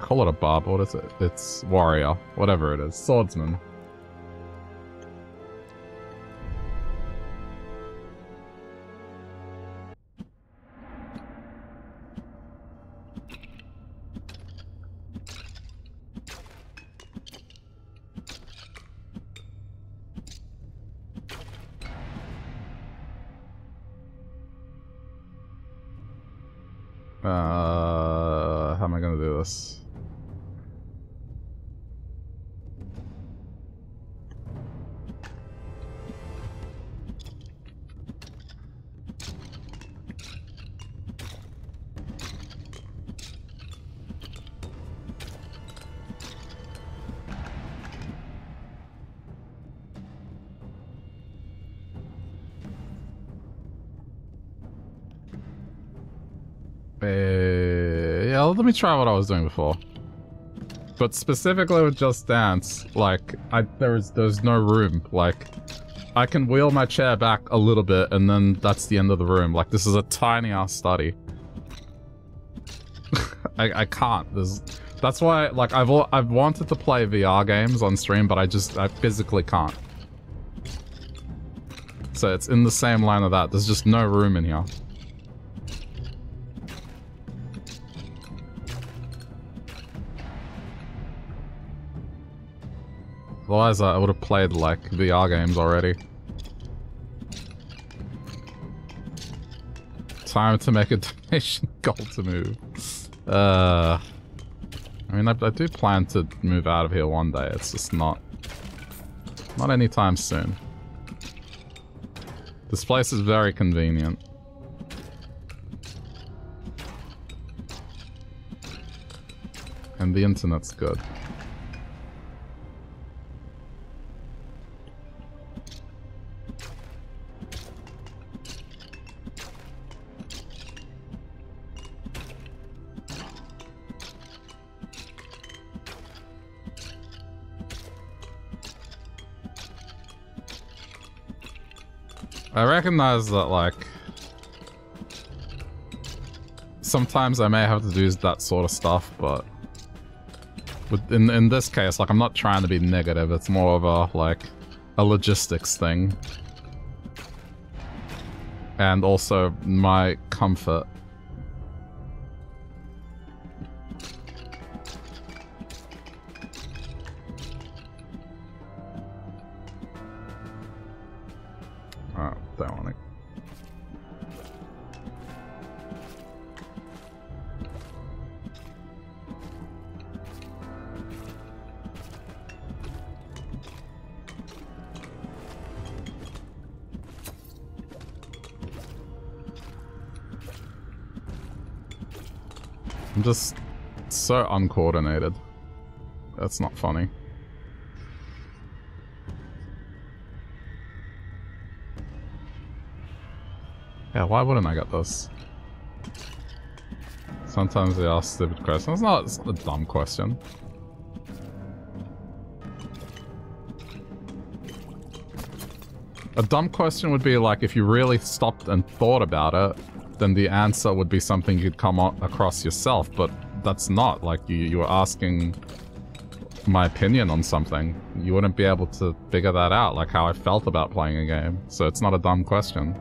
Call it a barb. What is it? It's warrior. Whatever it is. Swordsman. Uh, how am I gonna do this? Let me try what I was doing before, but specifically with Just Dance, like I there's there's no room. Like I can wheel my chair back a little bit, and then that's the end of the room. Like this is a tiny ass study. I I can't. There's that's why like I've I've wanted to play V R games on stream, but I just I physically can't. So it's in the same line of that. There's just no room in here. Otherwise, I would have played, like, V R games already. Time to make a donation goal to move. Uh, I mean, I, I do plan to move out of here one day. It's just not... not anytime soon. This place is very convenient. And the internet's good. I recognize that, like, sometimes I may have to do that sort of stuff, but in, in this case, like, I'm not trying to be negative. It's more of a, like, a logistics thing. And also my comfort. Oh, don't want it. I'm just so uncoordinated. That's not funny. Yeah, why wouldn't I get this? Sometimes they ask stupid questions. It's not, it's not a dumb question. A dumb question would be like, if you really stopped and thought about it, then the answer would be something you'd come across yourself, but that's not. Like, you, you were asking my opinion on something. You wouldn't be able to figure that out, like how I felt about playing a game. So it's not a dumb question.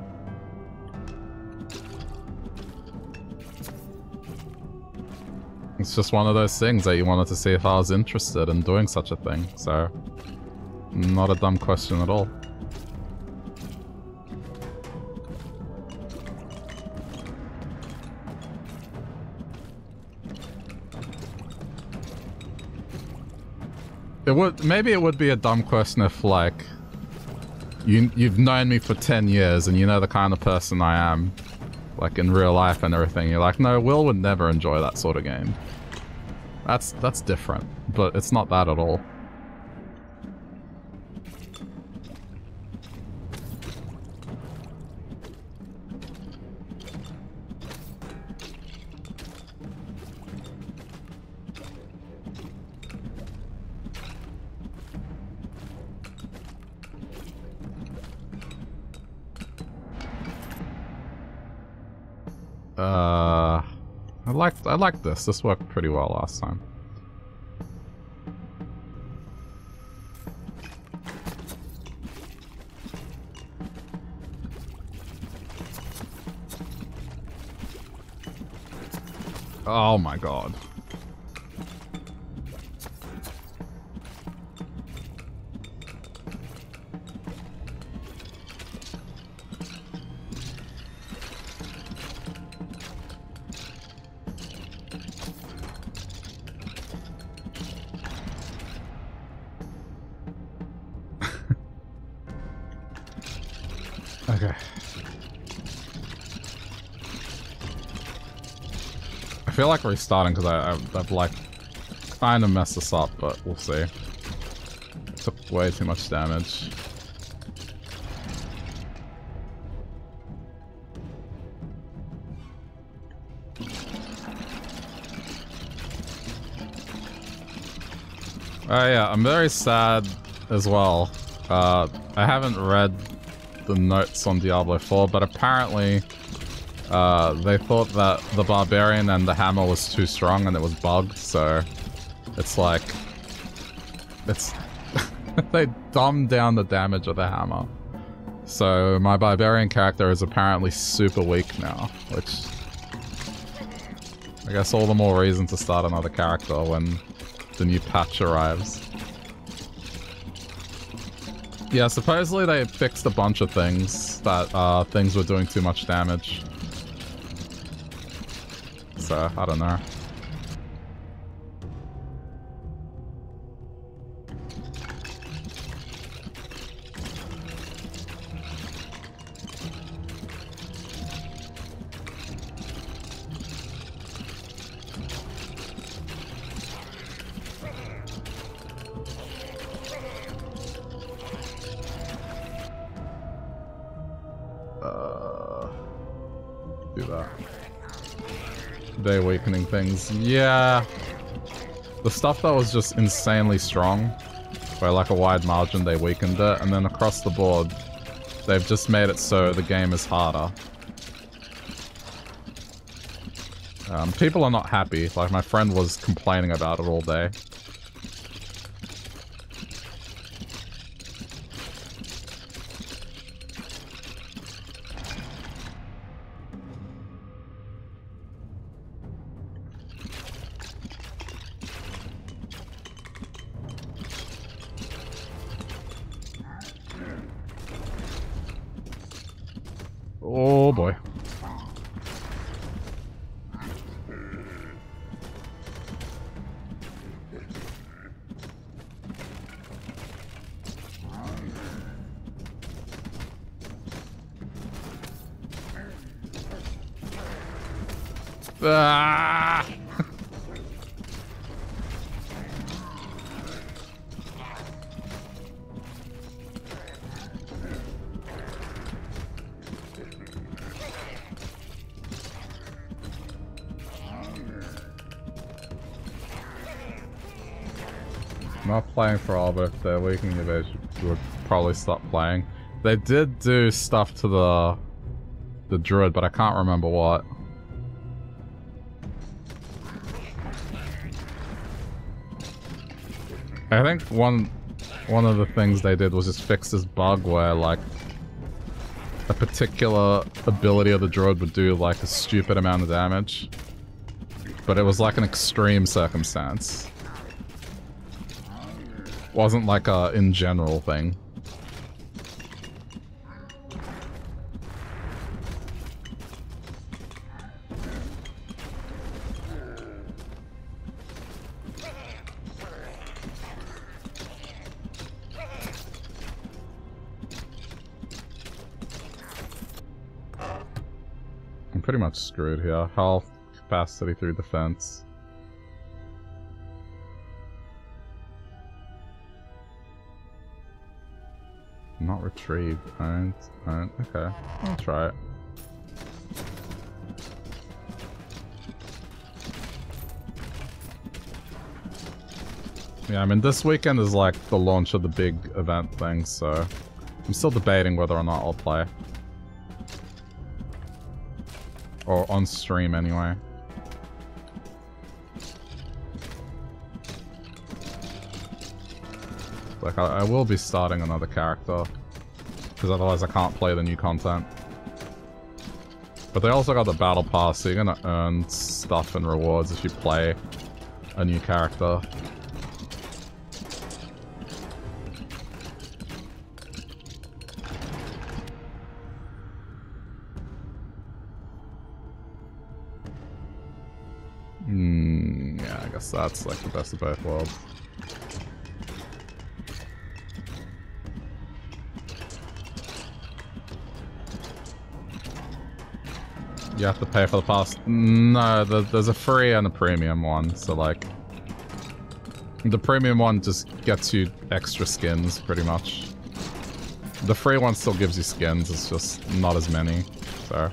It's just one of those things that you wanted to see if I was interested in doing such a thing, so not a dumb question at all. It would, maybe it would be a dumb question if, like, you, you've known me for ten years and you know the kind of person I am, like, in real life and everything. You're like, no, Will would never enjoy that sort of game. That's, that's different, but it's not that at all. Uh, I like I like this. This worked pretty well last time. Oh my god. I feel like restarting because I, I, I've like kind of messed this up, but we'll see. Took way too much damage. Oh yeah, I'm very sad as well. Uh, I haven't read the notes on Diablo four, but apparently Uh, they thought that the Barbarian and the Hammer was too strong and it was bugged, so it's like, it's, they dumbed down the damage of the Hammer. So my Barbarian character is apparently super weak now, which I guess all the more reason to start another character when the new patch arrives. Yeah, supposedly they fixed a bunch of things that, uh, things were doing too much damage. So, I don't know. Awakening things. Yeah. The stuff that was just insanely strong, by like a wide margin, they weakened it. And then across the board, They've just made it so the game is harder. Um, people are not happy. Like, my friend was complaining about it all day. Playing for all, but if they're leaking, they would probably stop playing. They did do stuff to the the druid, but I can't remember what. I think one one of the things they did was just fix this bug where like a particular ability of the druid would do like a stupid amount of damage, but it was like an extreme circumstance. Wasn't like a in general thing. I'm pretty much screwed here. Health, capacity through defense. Not retrieved. Alright, alright, okay. I'll try it. Yeah, I mean, this weekend is like the launch of the big event thing, so I'm still debating whether or not I'll play. Or on stream, anyway. Like, I, I will be starting another character, because otherwise I can't play the new content. But they also got the battle pass, so you're gonna earn stuff and rewards if you play a new character. Mm, yeah, I guess that's like the best of both worlds. You have to pay for the pass. No, the, there's a free and a premium one. So, like, the premium one just gets you extra skins, pretty much. The free one still gives you skins. It's just not as many. So.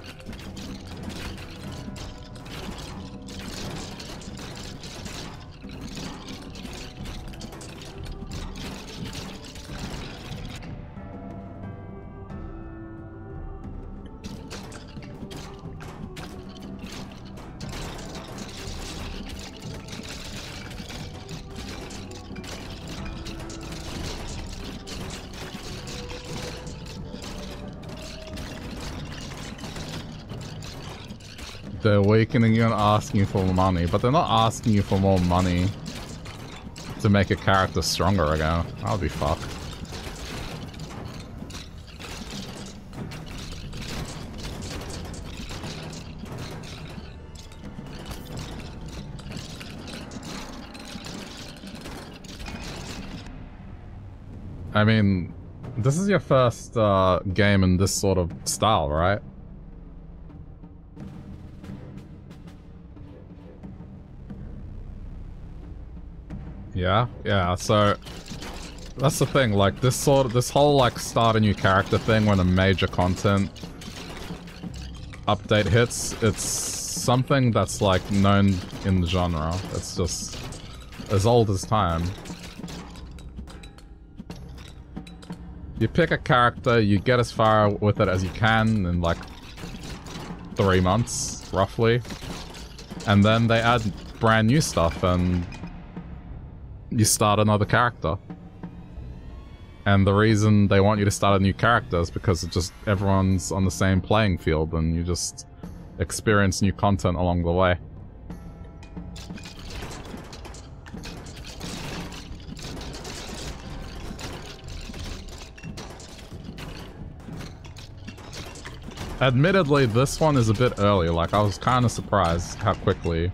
They're awakening you and asking you for money, but they're not asking you for more money to make a character stronger again. That would be fucked. I mean, this is your first uh, game in this sort of style, right? Yeah, yeah, so that's the thing, like this sort of, this whole like start a new character thing when a major content update hits, it's something that's like known in the genre. It's just as old as time. You pick a character, you get as far with it as you can in like three months, roughly. And then they add brand new stuff and you start another character. And the reason they want you to start a new character is because it just everyone's on the same playing field and you just experience new content along the way. Admittedly, this one is a bit early, like I was kind of surprised how quickly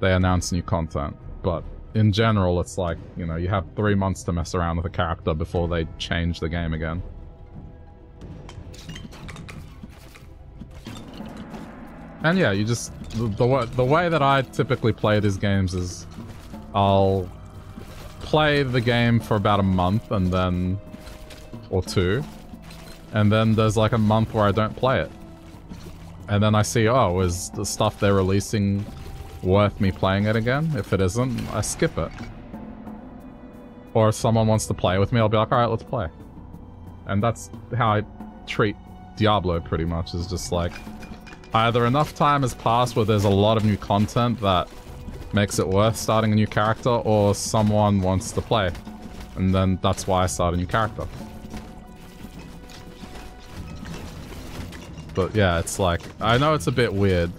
they announce new content, but in general it's like, you know, you have three months to mess around with a character before they change the game again. And yeah, you just, the, the, the way that I typically play these games is I'll play the game for about a month and then, or two. And then there's like a month where I don't play it. And then I see, oh, is the stuff they're releasing worth me playing it again? If it isn't, I skip it. Or if someone wants to play with me, I'll be like, alright, let's play. And that's how I treat Diablo pretty much, is just like, either enough time has passed where there's a lot of new content that makes it worth starting a new character, or someone wants to play. And then that's why I start a new character. But yeah, it's like, I know it's a bit weird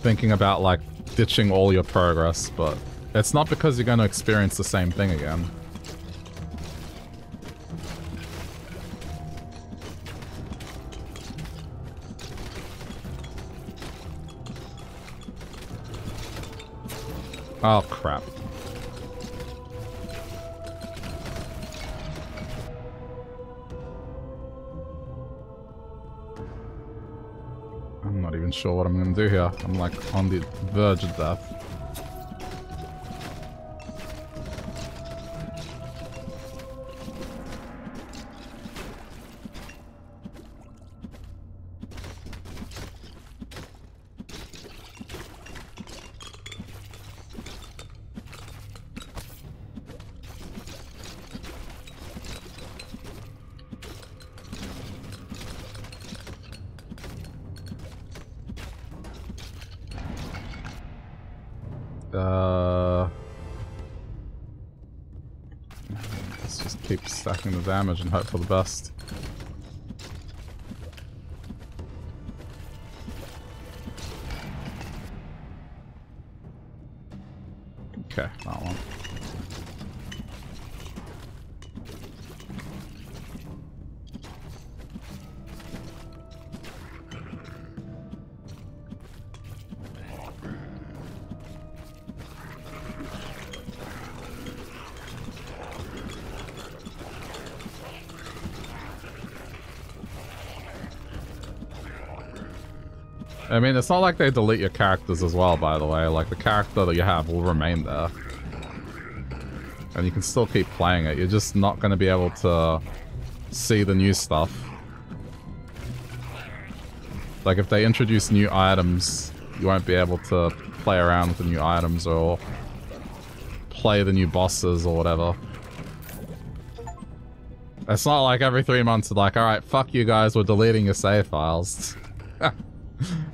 thinking about like ditching all your progress, but it's not because you're going to experience the same thing again. Oh crap. I'm not even sure what I'm gonna do here. I'm like on the verge of death. The damage and hope for the best. Okay, that one. I mean, it's not like they delete your characters as well, by the way. Like, the character that you have will remain there. And you can still keep playing it. You're just not going to be able to see the new stuff. Like, if they introduce new items, you won't be able to play around with the new items or play the new bosses or whatever. It's not like every three months, like, alright, fuck you guys, we're deleting your save files.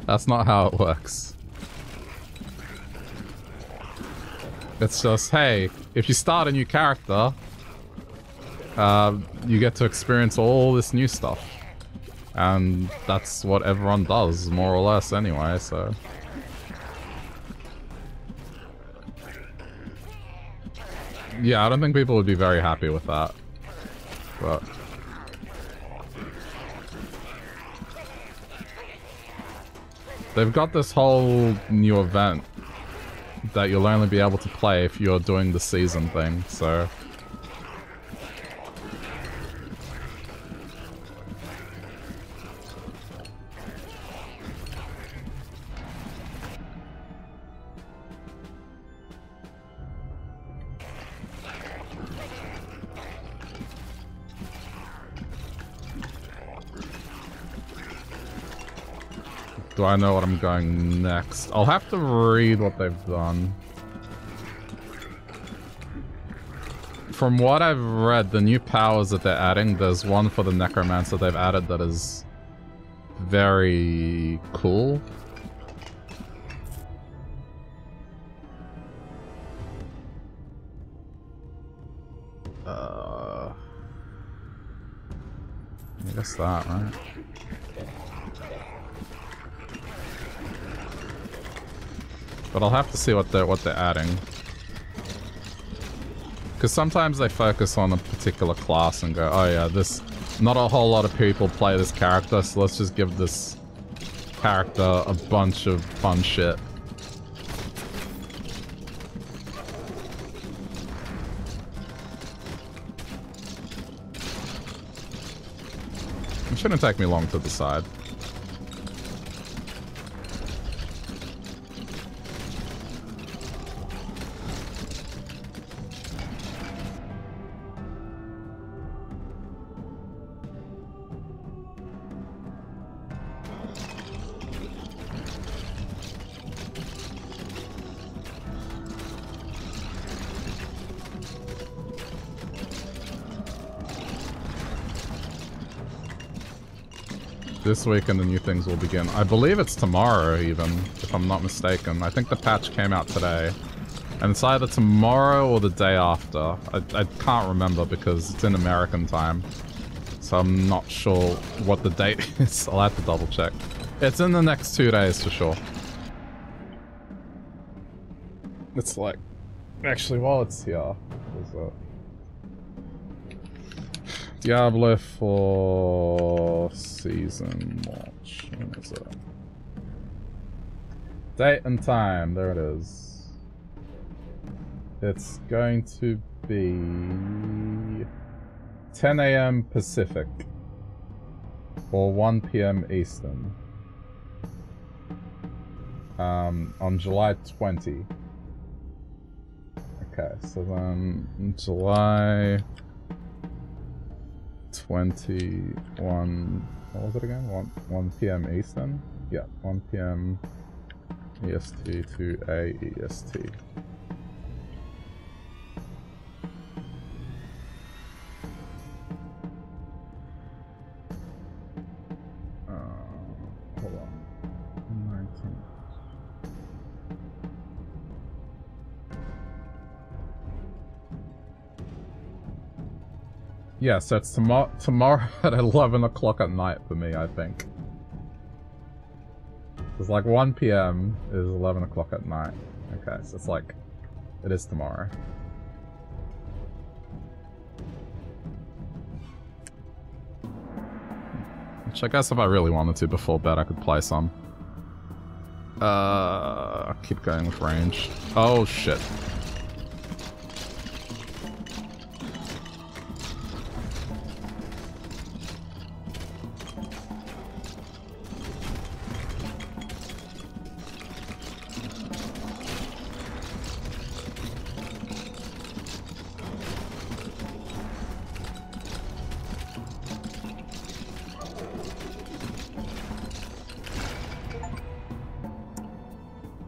That's not how it works. It's just, hey, if you start a new character, uh, you get to experience all this new stuff. And that's what everyone does, more or less, anyway, so... Yeah, I don't think people would be very happy with that. But... They've got this whole new event that you'll only be able to play if you're doing the season thing, so... Do I know what I'm going next? I'll have to read what they've done. from what I've read, the new powers that they're adding, there's one for the Necromancer they've added that is very cool. Uh, I guess that, right? But I'll have to see what they're what they're adding. Because sometimes they focus on a particular class and go, oh yeah, this, not a whole lot of people play this character, so let's just give this character a bunch of fun shit. It shouldn't take me long to decide. This weekend the new things will begin. I believe it's tomorrow even, if I'm not mistaken. I think the patch came out today. And it's either tomorrow or the day after. I, I can't remember because it's in American time. So I'm not sure what the date is. I'll have to double check. It's in the next two days for sure. It's like... Actually, while it's here... What is it? Diablo four... Season March. When is it? Date and time. There it is. It's going to be ten A M Pacific or one P M Eastern um, on July twentieth. Okay, so then July twenty-first. What was it again? one P M Eastern? Yeah, one P M E S T to A E S T. Uh, hold on. nineteenth. Yeah, so it's tomorrow tomorrow at eleven o'clock at night for me, I think. It's like one P M is eleven o'clock at night. Okay, so it's like, it is tomorrow. Which I guess if I really wanted to before bed, I could play some. Uh, I'll keep going with range. Oh shit.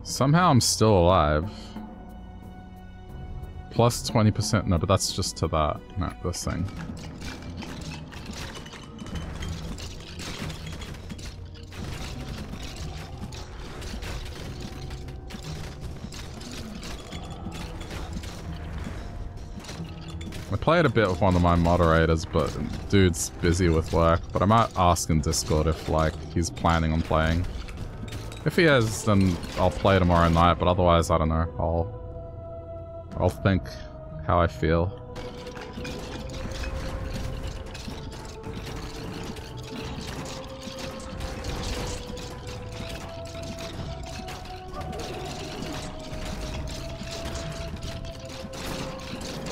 Somehow I'm still alive. Plus twenty percent. No, but that's just to that. No, this thing. I played a bit with one of my moderators, but dude's busy with work. But I might ask in Discord if, like, he's planning on playing. If he is, then I'll play tomorrow night, but otherwise, I don't know, I'll... I'll think how I feel.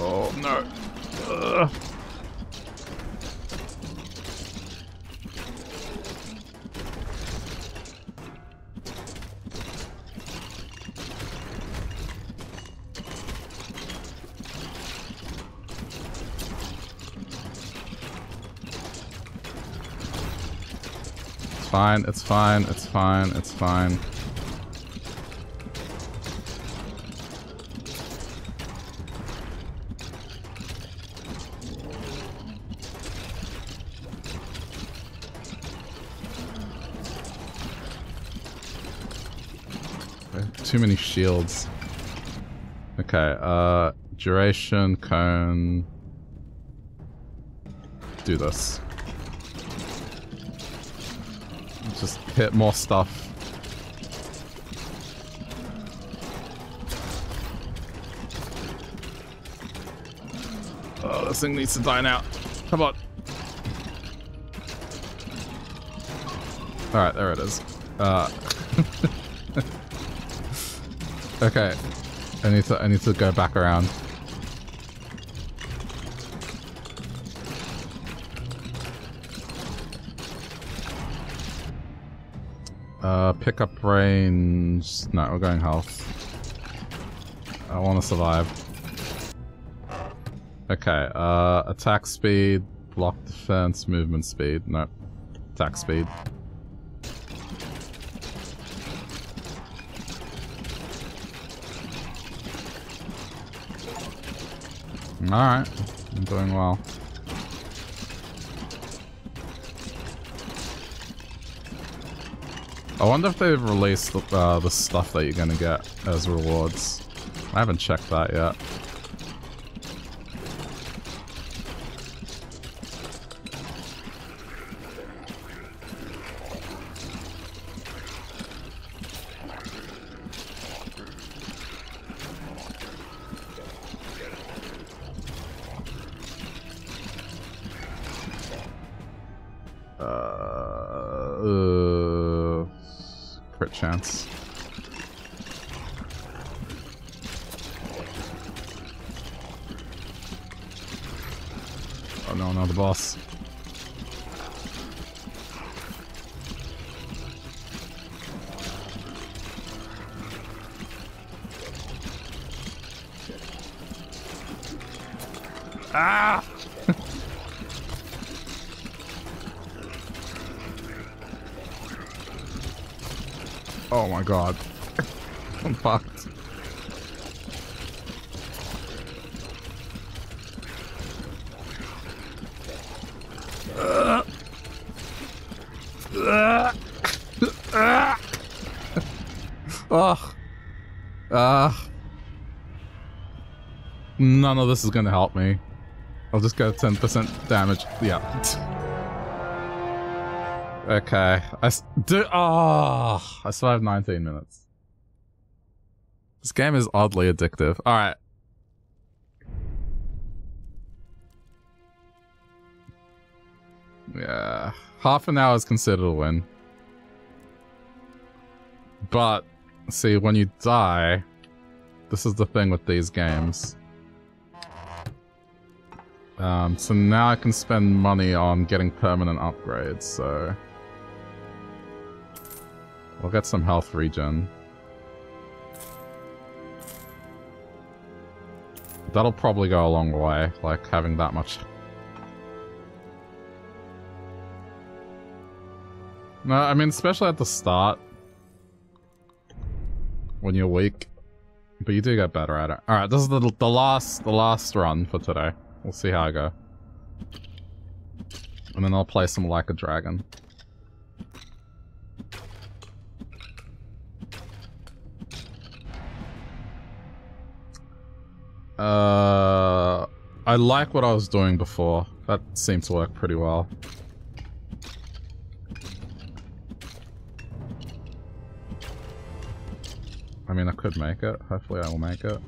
Oh, no. Ugh. Fine, it's fine, it's fine, it's fine. too many shields. Okay, uh, duration, cone. Do this. Just hit more stuff. Oh, this thing needs to die now. Come on. Alright, there it is. Uh, okay. I need to I need to go back around. Uh, pick up range. No, we're going health. I want to survive. Okay, uh, attack speed, block defense, movement speed. Nope. Attack speed. Alright, I'm doing well. I wonder if they've released uh, the stuff that you're gonna get as rewards. I haven't checked that yet. Chance. Oh no, another boss. Ah! Oh my god. I'm fucked. Uh, uh, uh, oh. Uh, none of this is gonna help me. I'll just go ten percent damage. Yeah. Okay, I s do. Ah, oh, I still have nineteen minutes. This game is oddly addictive. All right. Yeah, half an hour is considered a win. But see, when you die, this is the thing with these games. Um, so now I can spend money on getting permanent upgrades. So. We'll get some health regen. That'll probably go a long way, like having that much. No, I mean, especially at the start. When you're weak. But you do get better at it. Alright, this is the, the last, the last run for today. We'll see how I go. And then I'll play some Like a Dragon. Uh, I like what I was doing before. That seemed to work pretty well. I mean, I could make it. Hopefully I will make it.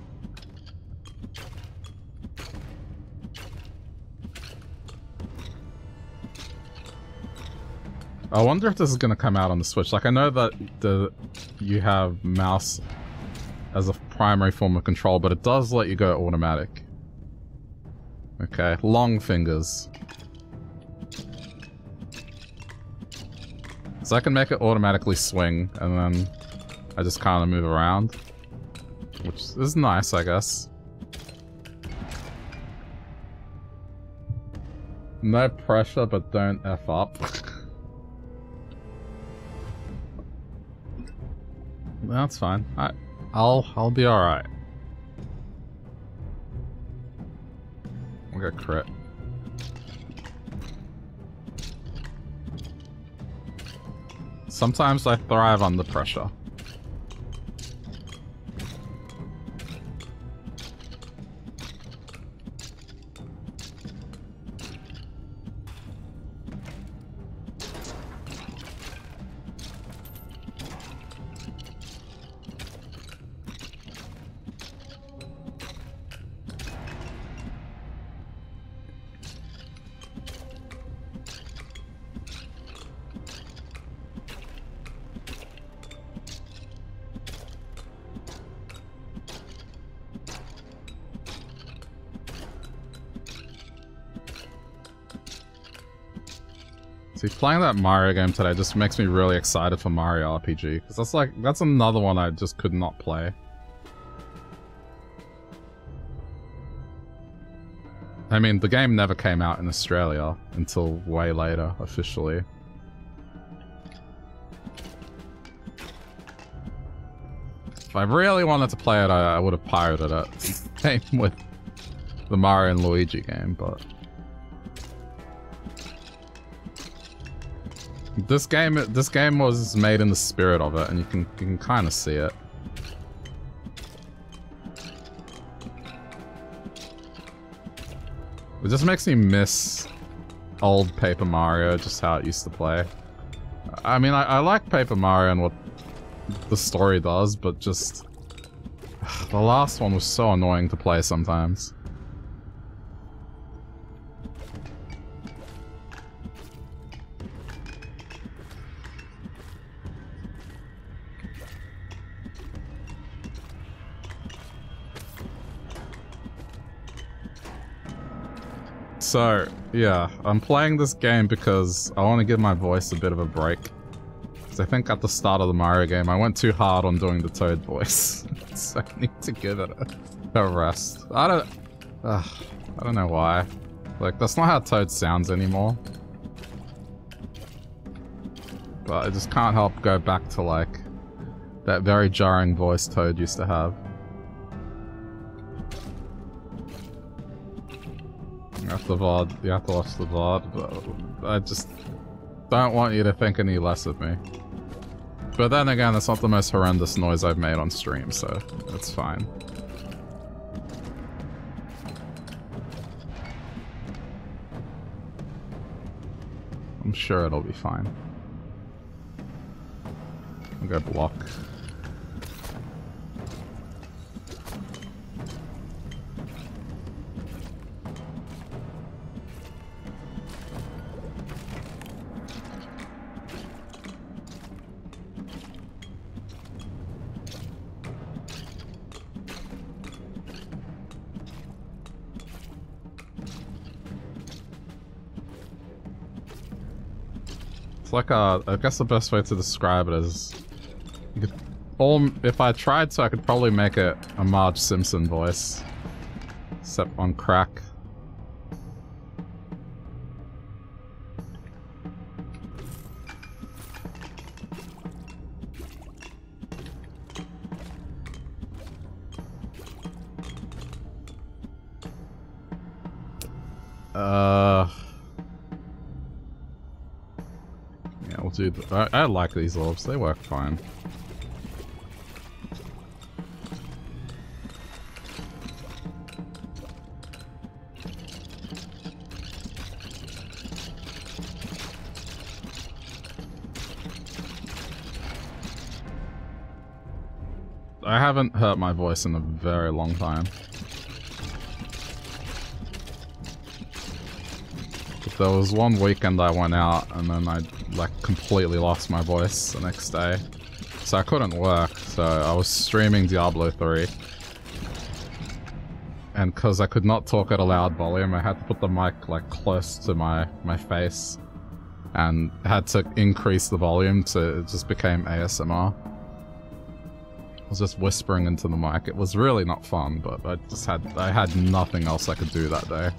I wonder if this is going to come out on the Switch. Like, I know that the you have mouse as a primary form of control, but it does let you go automatic. Okay, long fingers. So I can make it automatically swing, and then I just kind of move around. Which is nice, I guess. No pressure, but don't F up. That's fine. I I'll I'll be alright. We got crit. Sometimes I thrive under pressure. See, playing that Mario game today just makes me really excited for Mario R P G, because that's like, that's another one I just could not play. I mean, the game never came out in Australia until way later, officially. If I really wanted to play it, I, I would have pirated it. Same with the Mario and Luigi game, but... This game, this game was made in the spirit of it, and you can, you can kind of see it. It just makes me miss old Paper Mario, just how it used to play. I mean, I, I like Paper Mario and what the story does, but just... The last one was so annoying to play sometimes. So, yeah, I'm playing this game because I want to give my voice a bit of a break. Because I think at the start of the Mario game, I went too hard on doing the Toad voice. So I need to give it a, a rest. I don't... Uh, I don't know why. Like, that's not how Toad sounds anymore. But I just can't help go back to, like, that very jarring voice Toad used to have. You have to V O D, you have to watch the V O D, but I just don't want you to think any less of me. But then again, that's not the most horrendous noise I've made on stream, so it's fine. I'm sure it'll be fine. I'll go block. Like a, I guess the best way to describe it is, you could, all, if I tried to, I could probably make it a Marge Simpson voice, except on crack. Uh. Dude, I, I like these orbs, they work fine. I haven't hurt my voice in a very long time. There was one weekend I went out and then I like completely lost my voice the next day. So I couldn't work, so I was streaming Diablo three. And because I could not talk at a loud volume, I had to put the mic like close to my, my face. And had to increase the volume to it just became A S M R. I was just whispering into the mic. It was really not fun, but I just had I had nothing else I could do that day.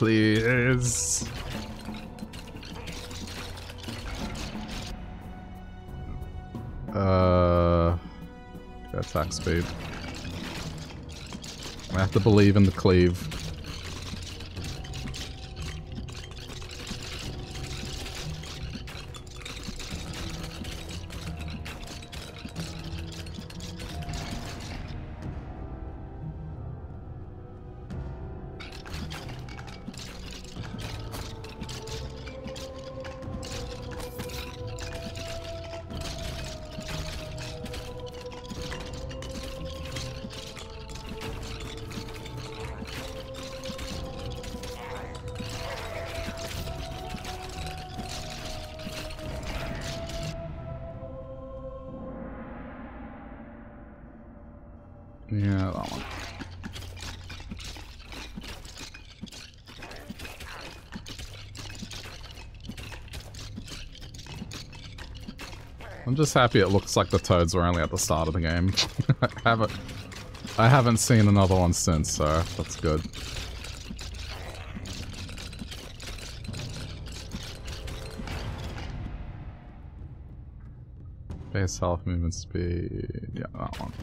Please. Uh, attack speed. I have to believe in the cleave. Yeah, that one. I'm just happy it looks like the toads were only at the start of the game. I haven't, I haven't seen another one since, so that's good. Base health, movement speed, yeah, that one.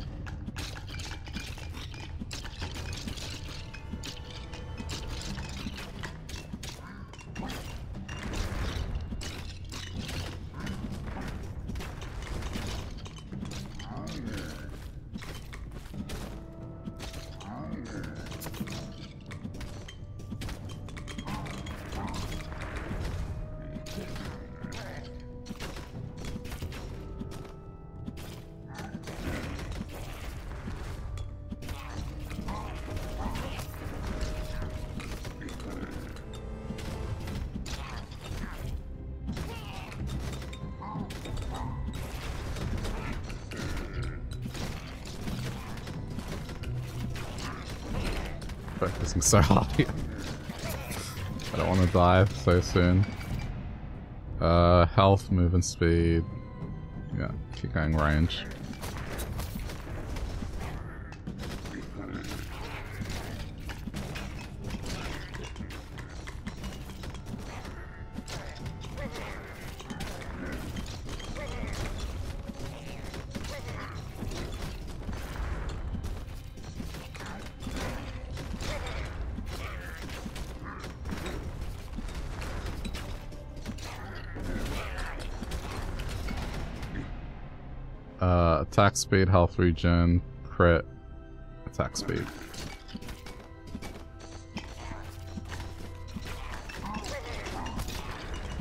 So hard here. I don't want to die so soon. Uh, health, move and speed. Yeah, keep going range. Attack speed, health regen, crit, attack speed.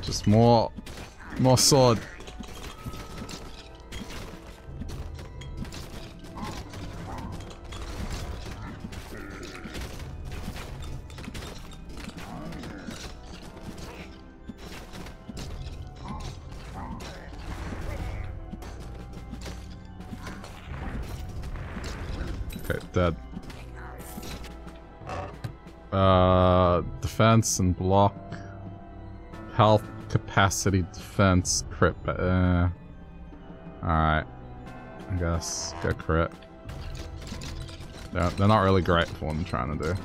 Just more, more sword. Defense and block, health, capacity, defense, crit. Uh, Alright. I guess. Go crit. They're, they're not really great for what I'm trying to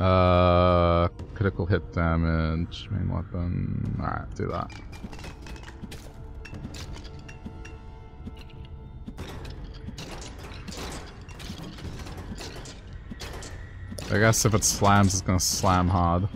do. Uh, critical hit damage, main weapon. Alright, do that. I guess if it slams, it's gonna slam hard.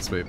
Sweet.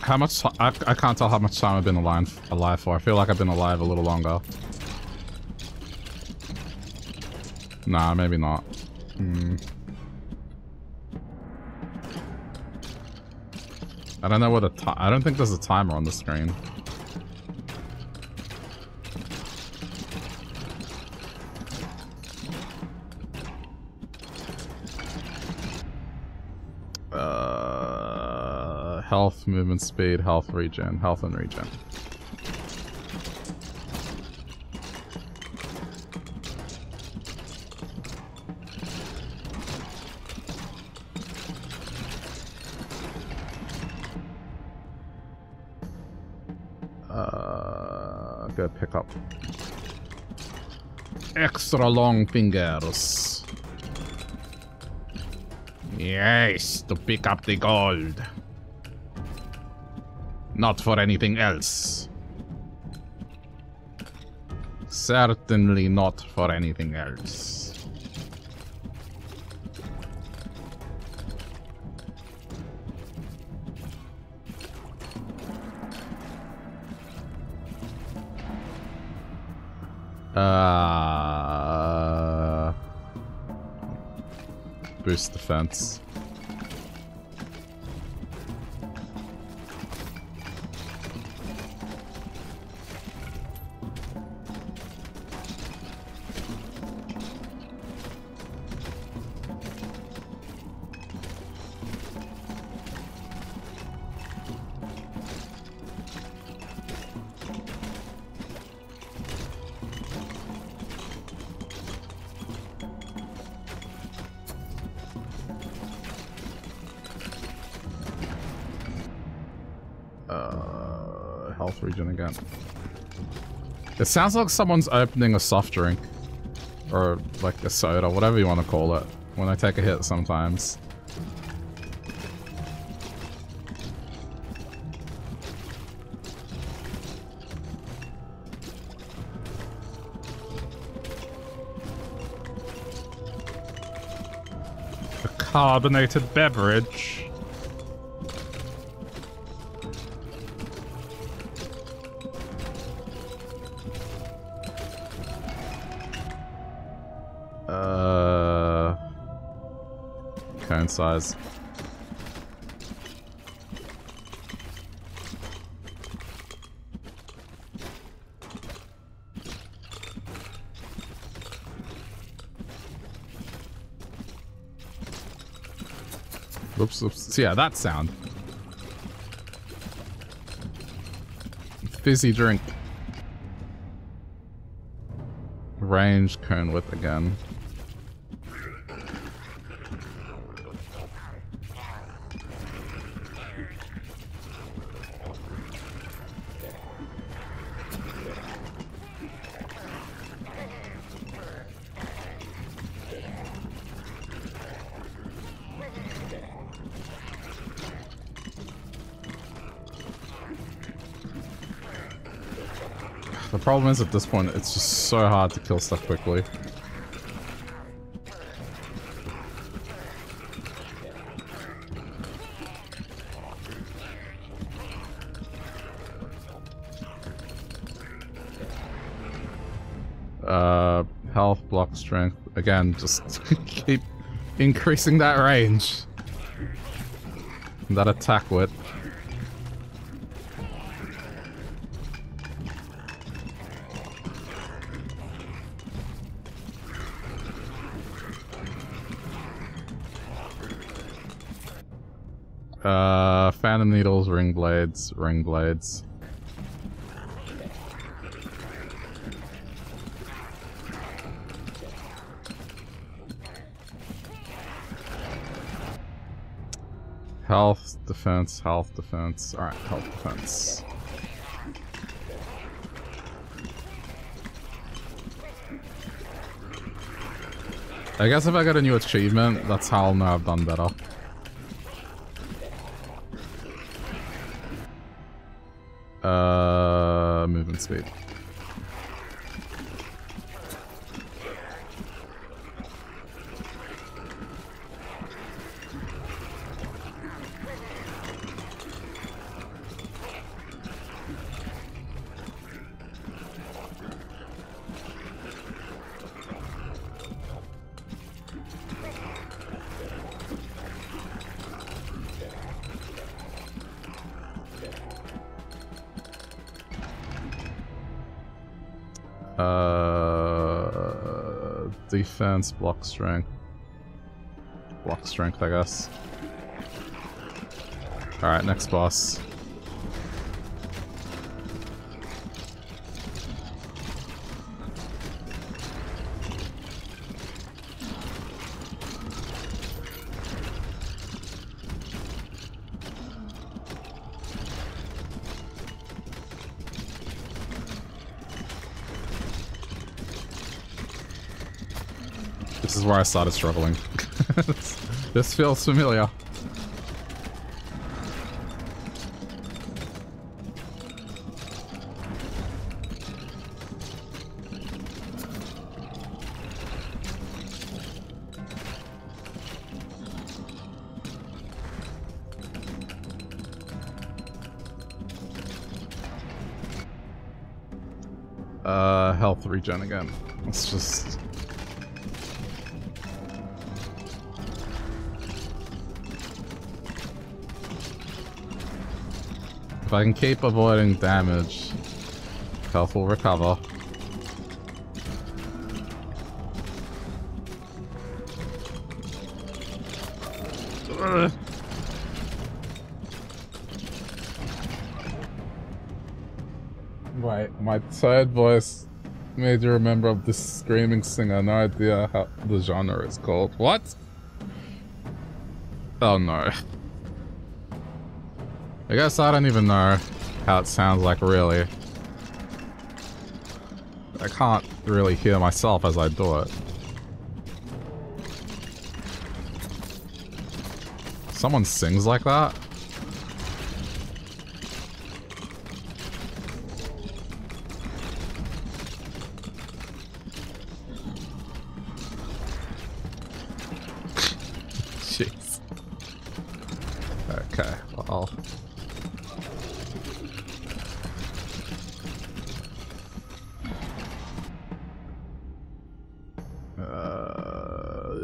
How much I, I can't tell how much time I've been alive, alive for. I feel like I've been alive a little longer. Nah, maybe not. Hmm. I don't know what a time. I don't think there's a timer on the screen. Health, movement speed, health regen, health and regen. Uh, go pick up extra long fingers. Yes, to pick up the gold. Not for anything else. Certainly not for anything else. Uh, boost defense. Again. It sounds like someone's opening a soft drink or like a soda, whatever you want to call it, when I take a hit sometimes. A carbonated beverage. Size. Oops, oops. Yeah, that sound. Fizzy drink. Range cone whip again. The problem is at this point, it's just so hard to kill stuff quickly. Uh, health, block, strength. Again, just keep increasing that range. And that attack width. Needles, ring blades, ring blades. Health, defense, health, defense. Alright, health, defense. I guess if I get a new achievement, that's how I'll know I've done better. Uh, movement speed. Defense, block strength. Block strength, I guess. Alright, next boss. This is where I started struggling. This feels familiar. Uh, health regen again. Let's just... If I can keep avoiding damage, health will recover. Ugh. Wait, my tired voice made you remember this screaming singer. No idea how the genre is called. What? Oh no. I guess I don't even know how it sounds like, really. I can't really hear myself as I do it. Someone sings like that? Jeez. Okay, well...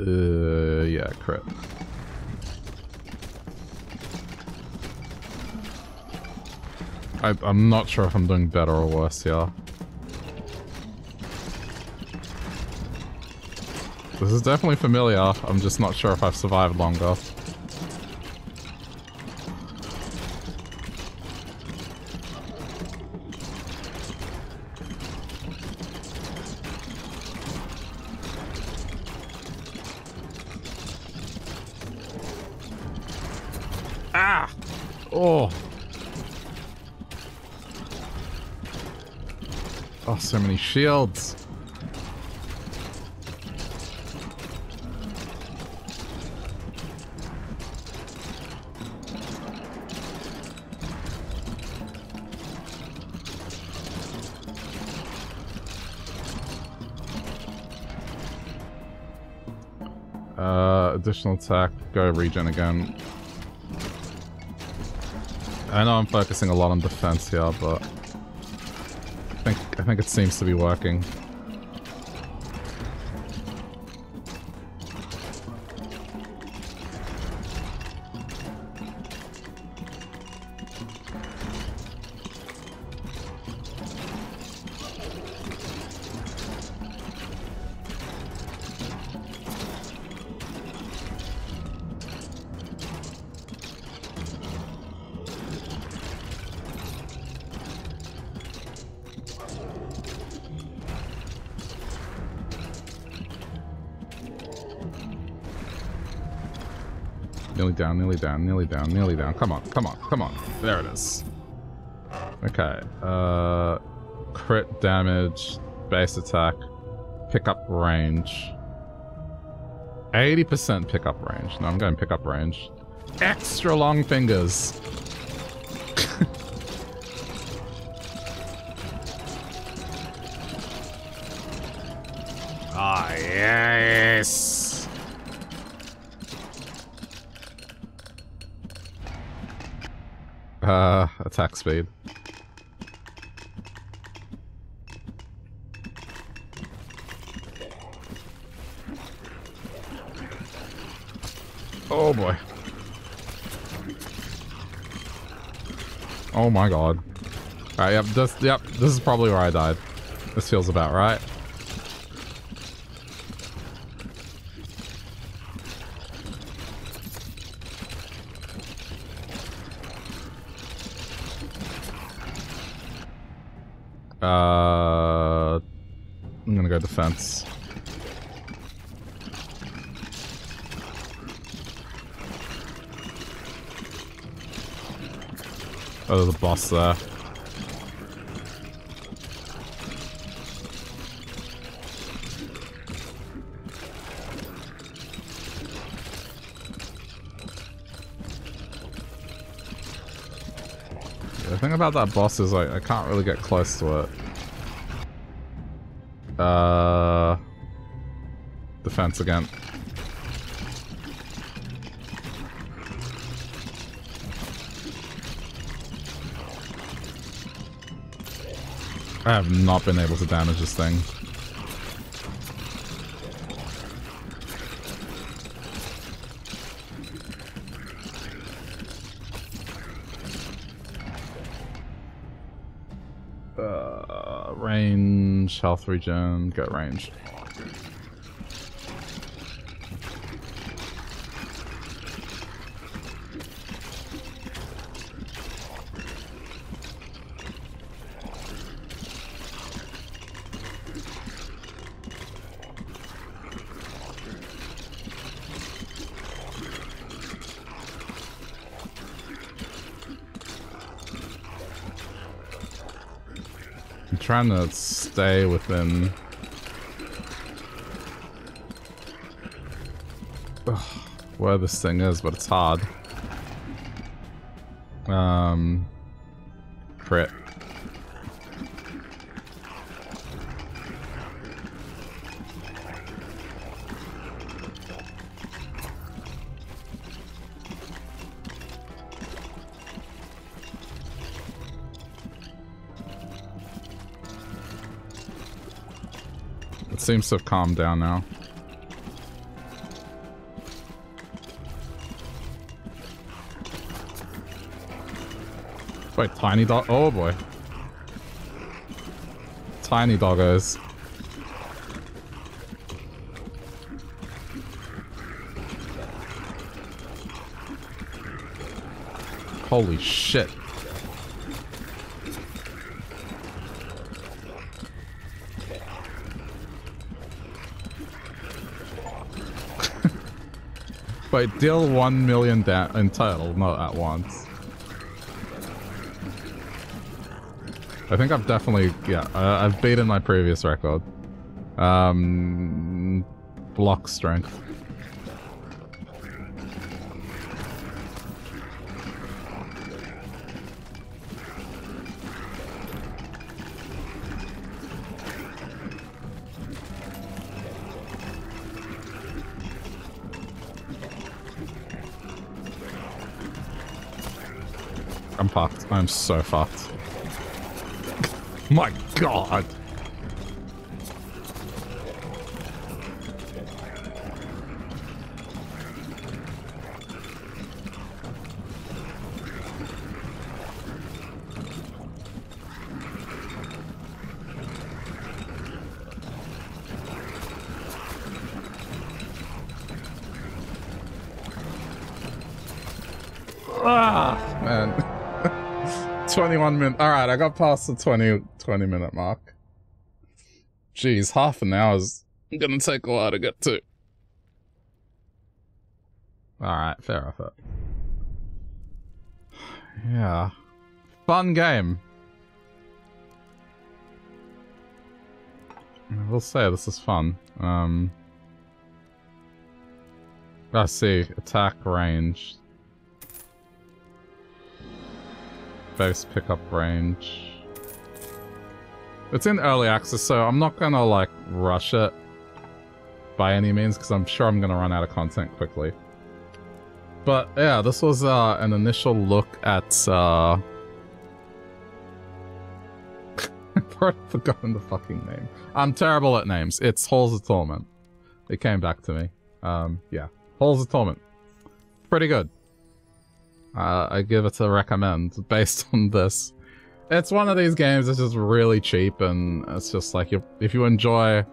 Uh, yeah, crap. I, I'm not sure if I'm doing better or worse here. This is definitely familiar, I'm just not sure if I've survived longer. Ah! Oh! Oh, so many shields! Uh, additional attack, go regen again. I know I'm focusing a lot on defense here, but I think I think it seems to be working. Nearly down, nearly down, nearly down, nearly down. Come on, come on, come on. There it is. Okay. Uh, crit damage, base attack, pickup range. eighty percent pickup range. No, I'm going pickup range. Extra long fingers. Ah, yes. Uh, attack speed. Oh boy. Oh my god. Alright, yep, this, yep, this is probably where I died. This feels about right. Uh, I'm gonna go defense. Oh, there's a boss there. The thing about that boss is, like, I can't really get close to it. Uh... Defense again. I have not been able to damage this thing. Health regen, go range. I'm trying to stay within. Ugh, where this thing is, but it's hard. Um, crit. Seems to have calmed down now. Wait, tiny dog. Oh boy. Tiny doggos. Holy shit. Wait, deal one million da- in total, not at once. I think I've definitely, yeah, uh, I've beaten my previous record. Um, block strength. I'm so fucked. My god! Ah, man. twenty-one minutes. Alright, I got past the twenty, twenty minute mark. Jeez, half an hour is gonna take a while to get to. Alright, fair effort. Yeah. Fun game. I will say, this is fun. Um, I see. Attack range. Base pickup range. It's in early access, so I'm not gonna like rush it by any means, because I'm sure I'm gonna run out of content quickly. But yeah, this was uh, an initial look at. Uh... I've already forgotten the fucking name. I'm terrible at names. It's Halls of Torment. It came back to me. Um, yeah, Halls of Torment. Pretty good. Uh, I give it a recommend based on this. It's one of these games that's just really cheap, and it's just like, you, if you enjoy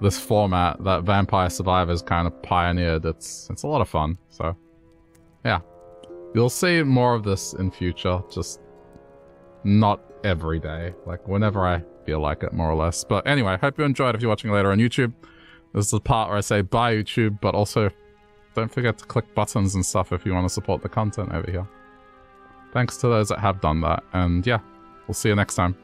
this format that Vampire Survivors kind of pioneered, it's it's a lot of fun. So, yeah. You'll see more of this in future. Just not every day, like whenever I feel like it, more or less. But anyway, hope you enjoyed if you're watching later on YouTube. This is the part where I say bye YouTube, but also don't forget to click buttons and stuff if you want to support the content over here. Thanks to those that have done that, and yeah, we'll see you next time.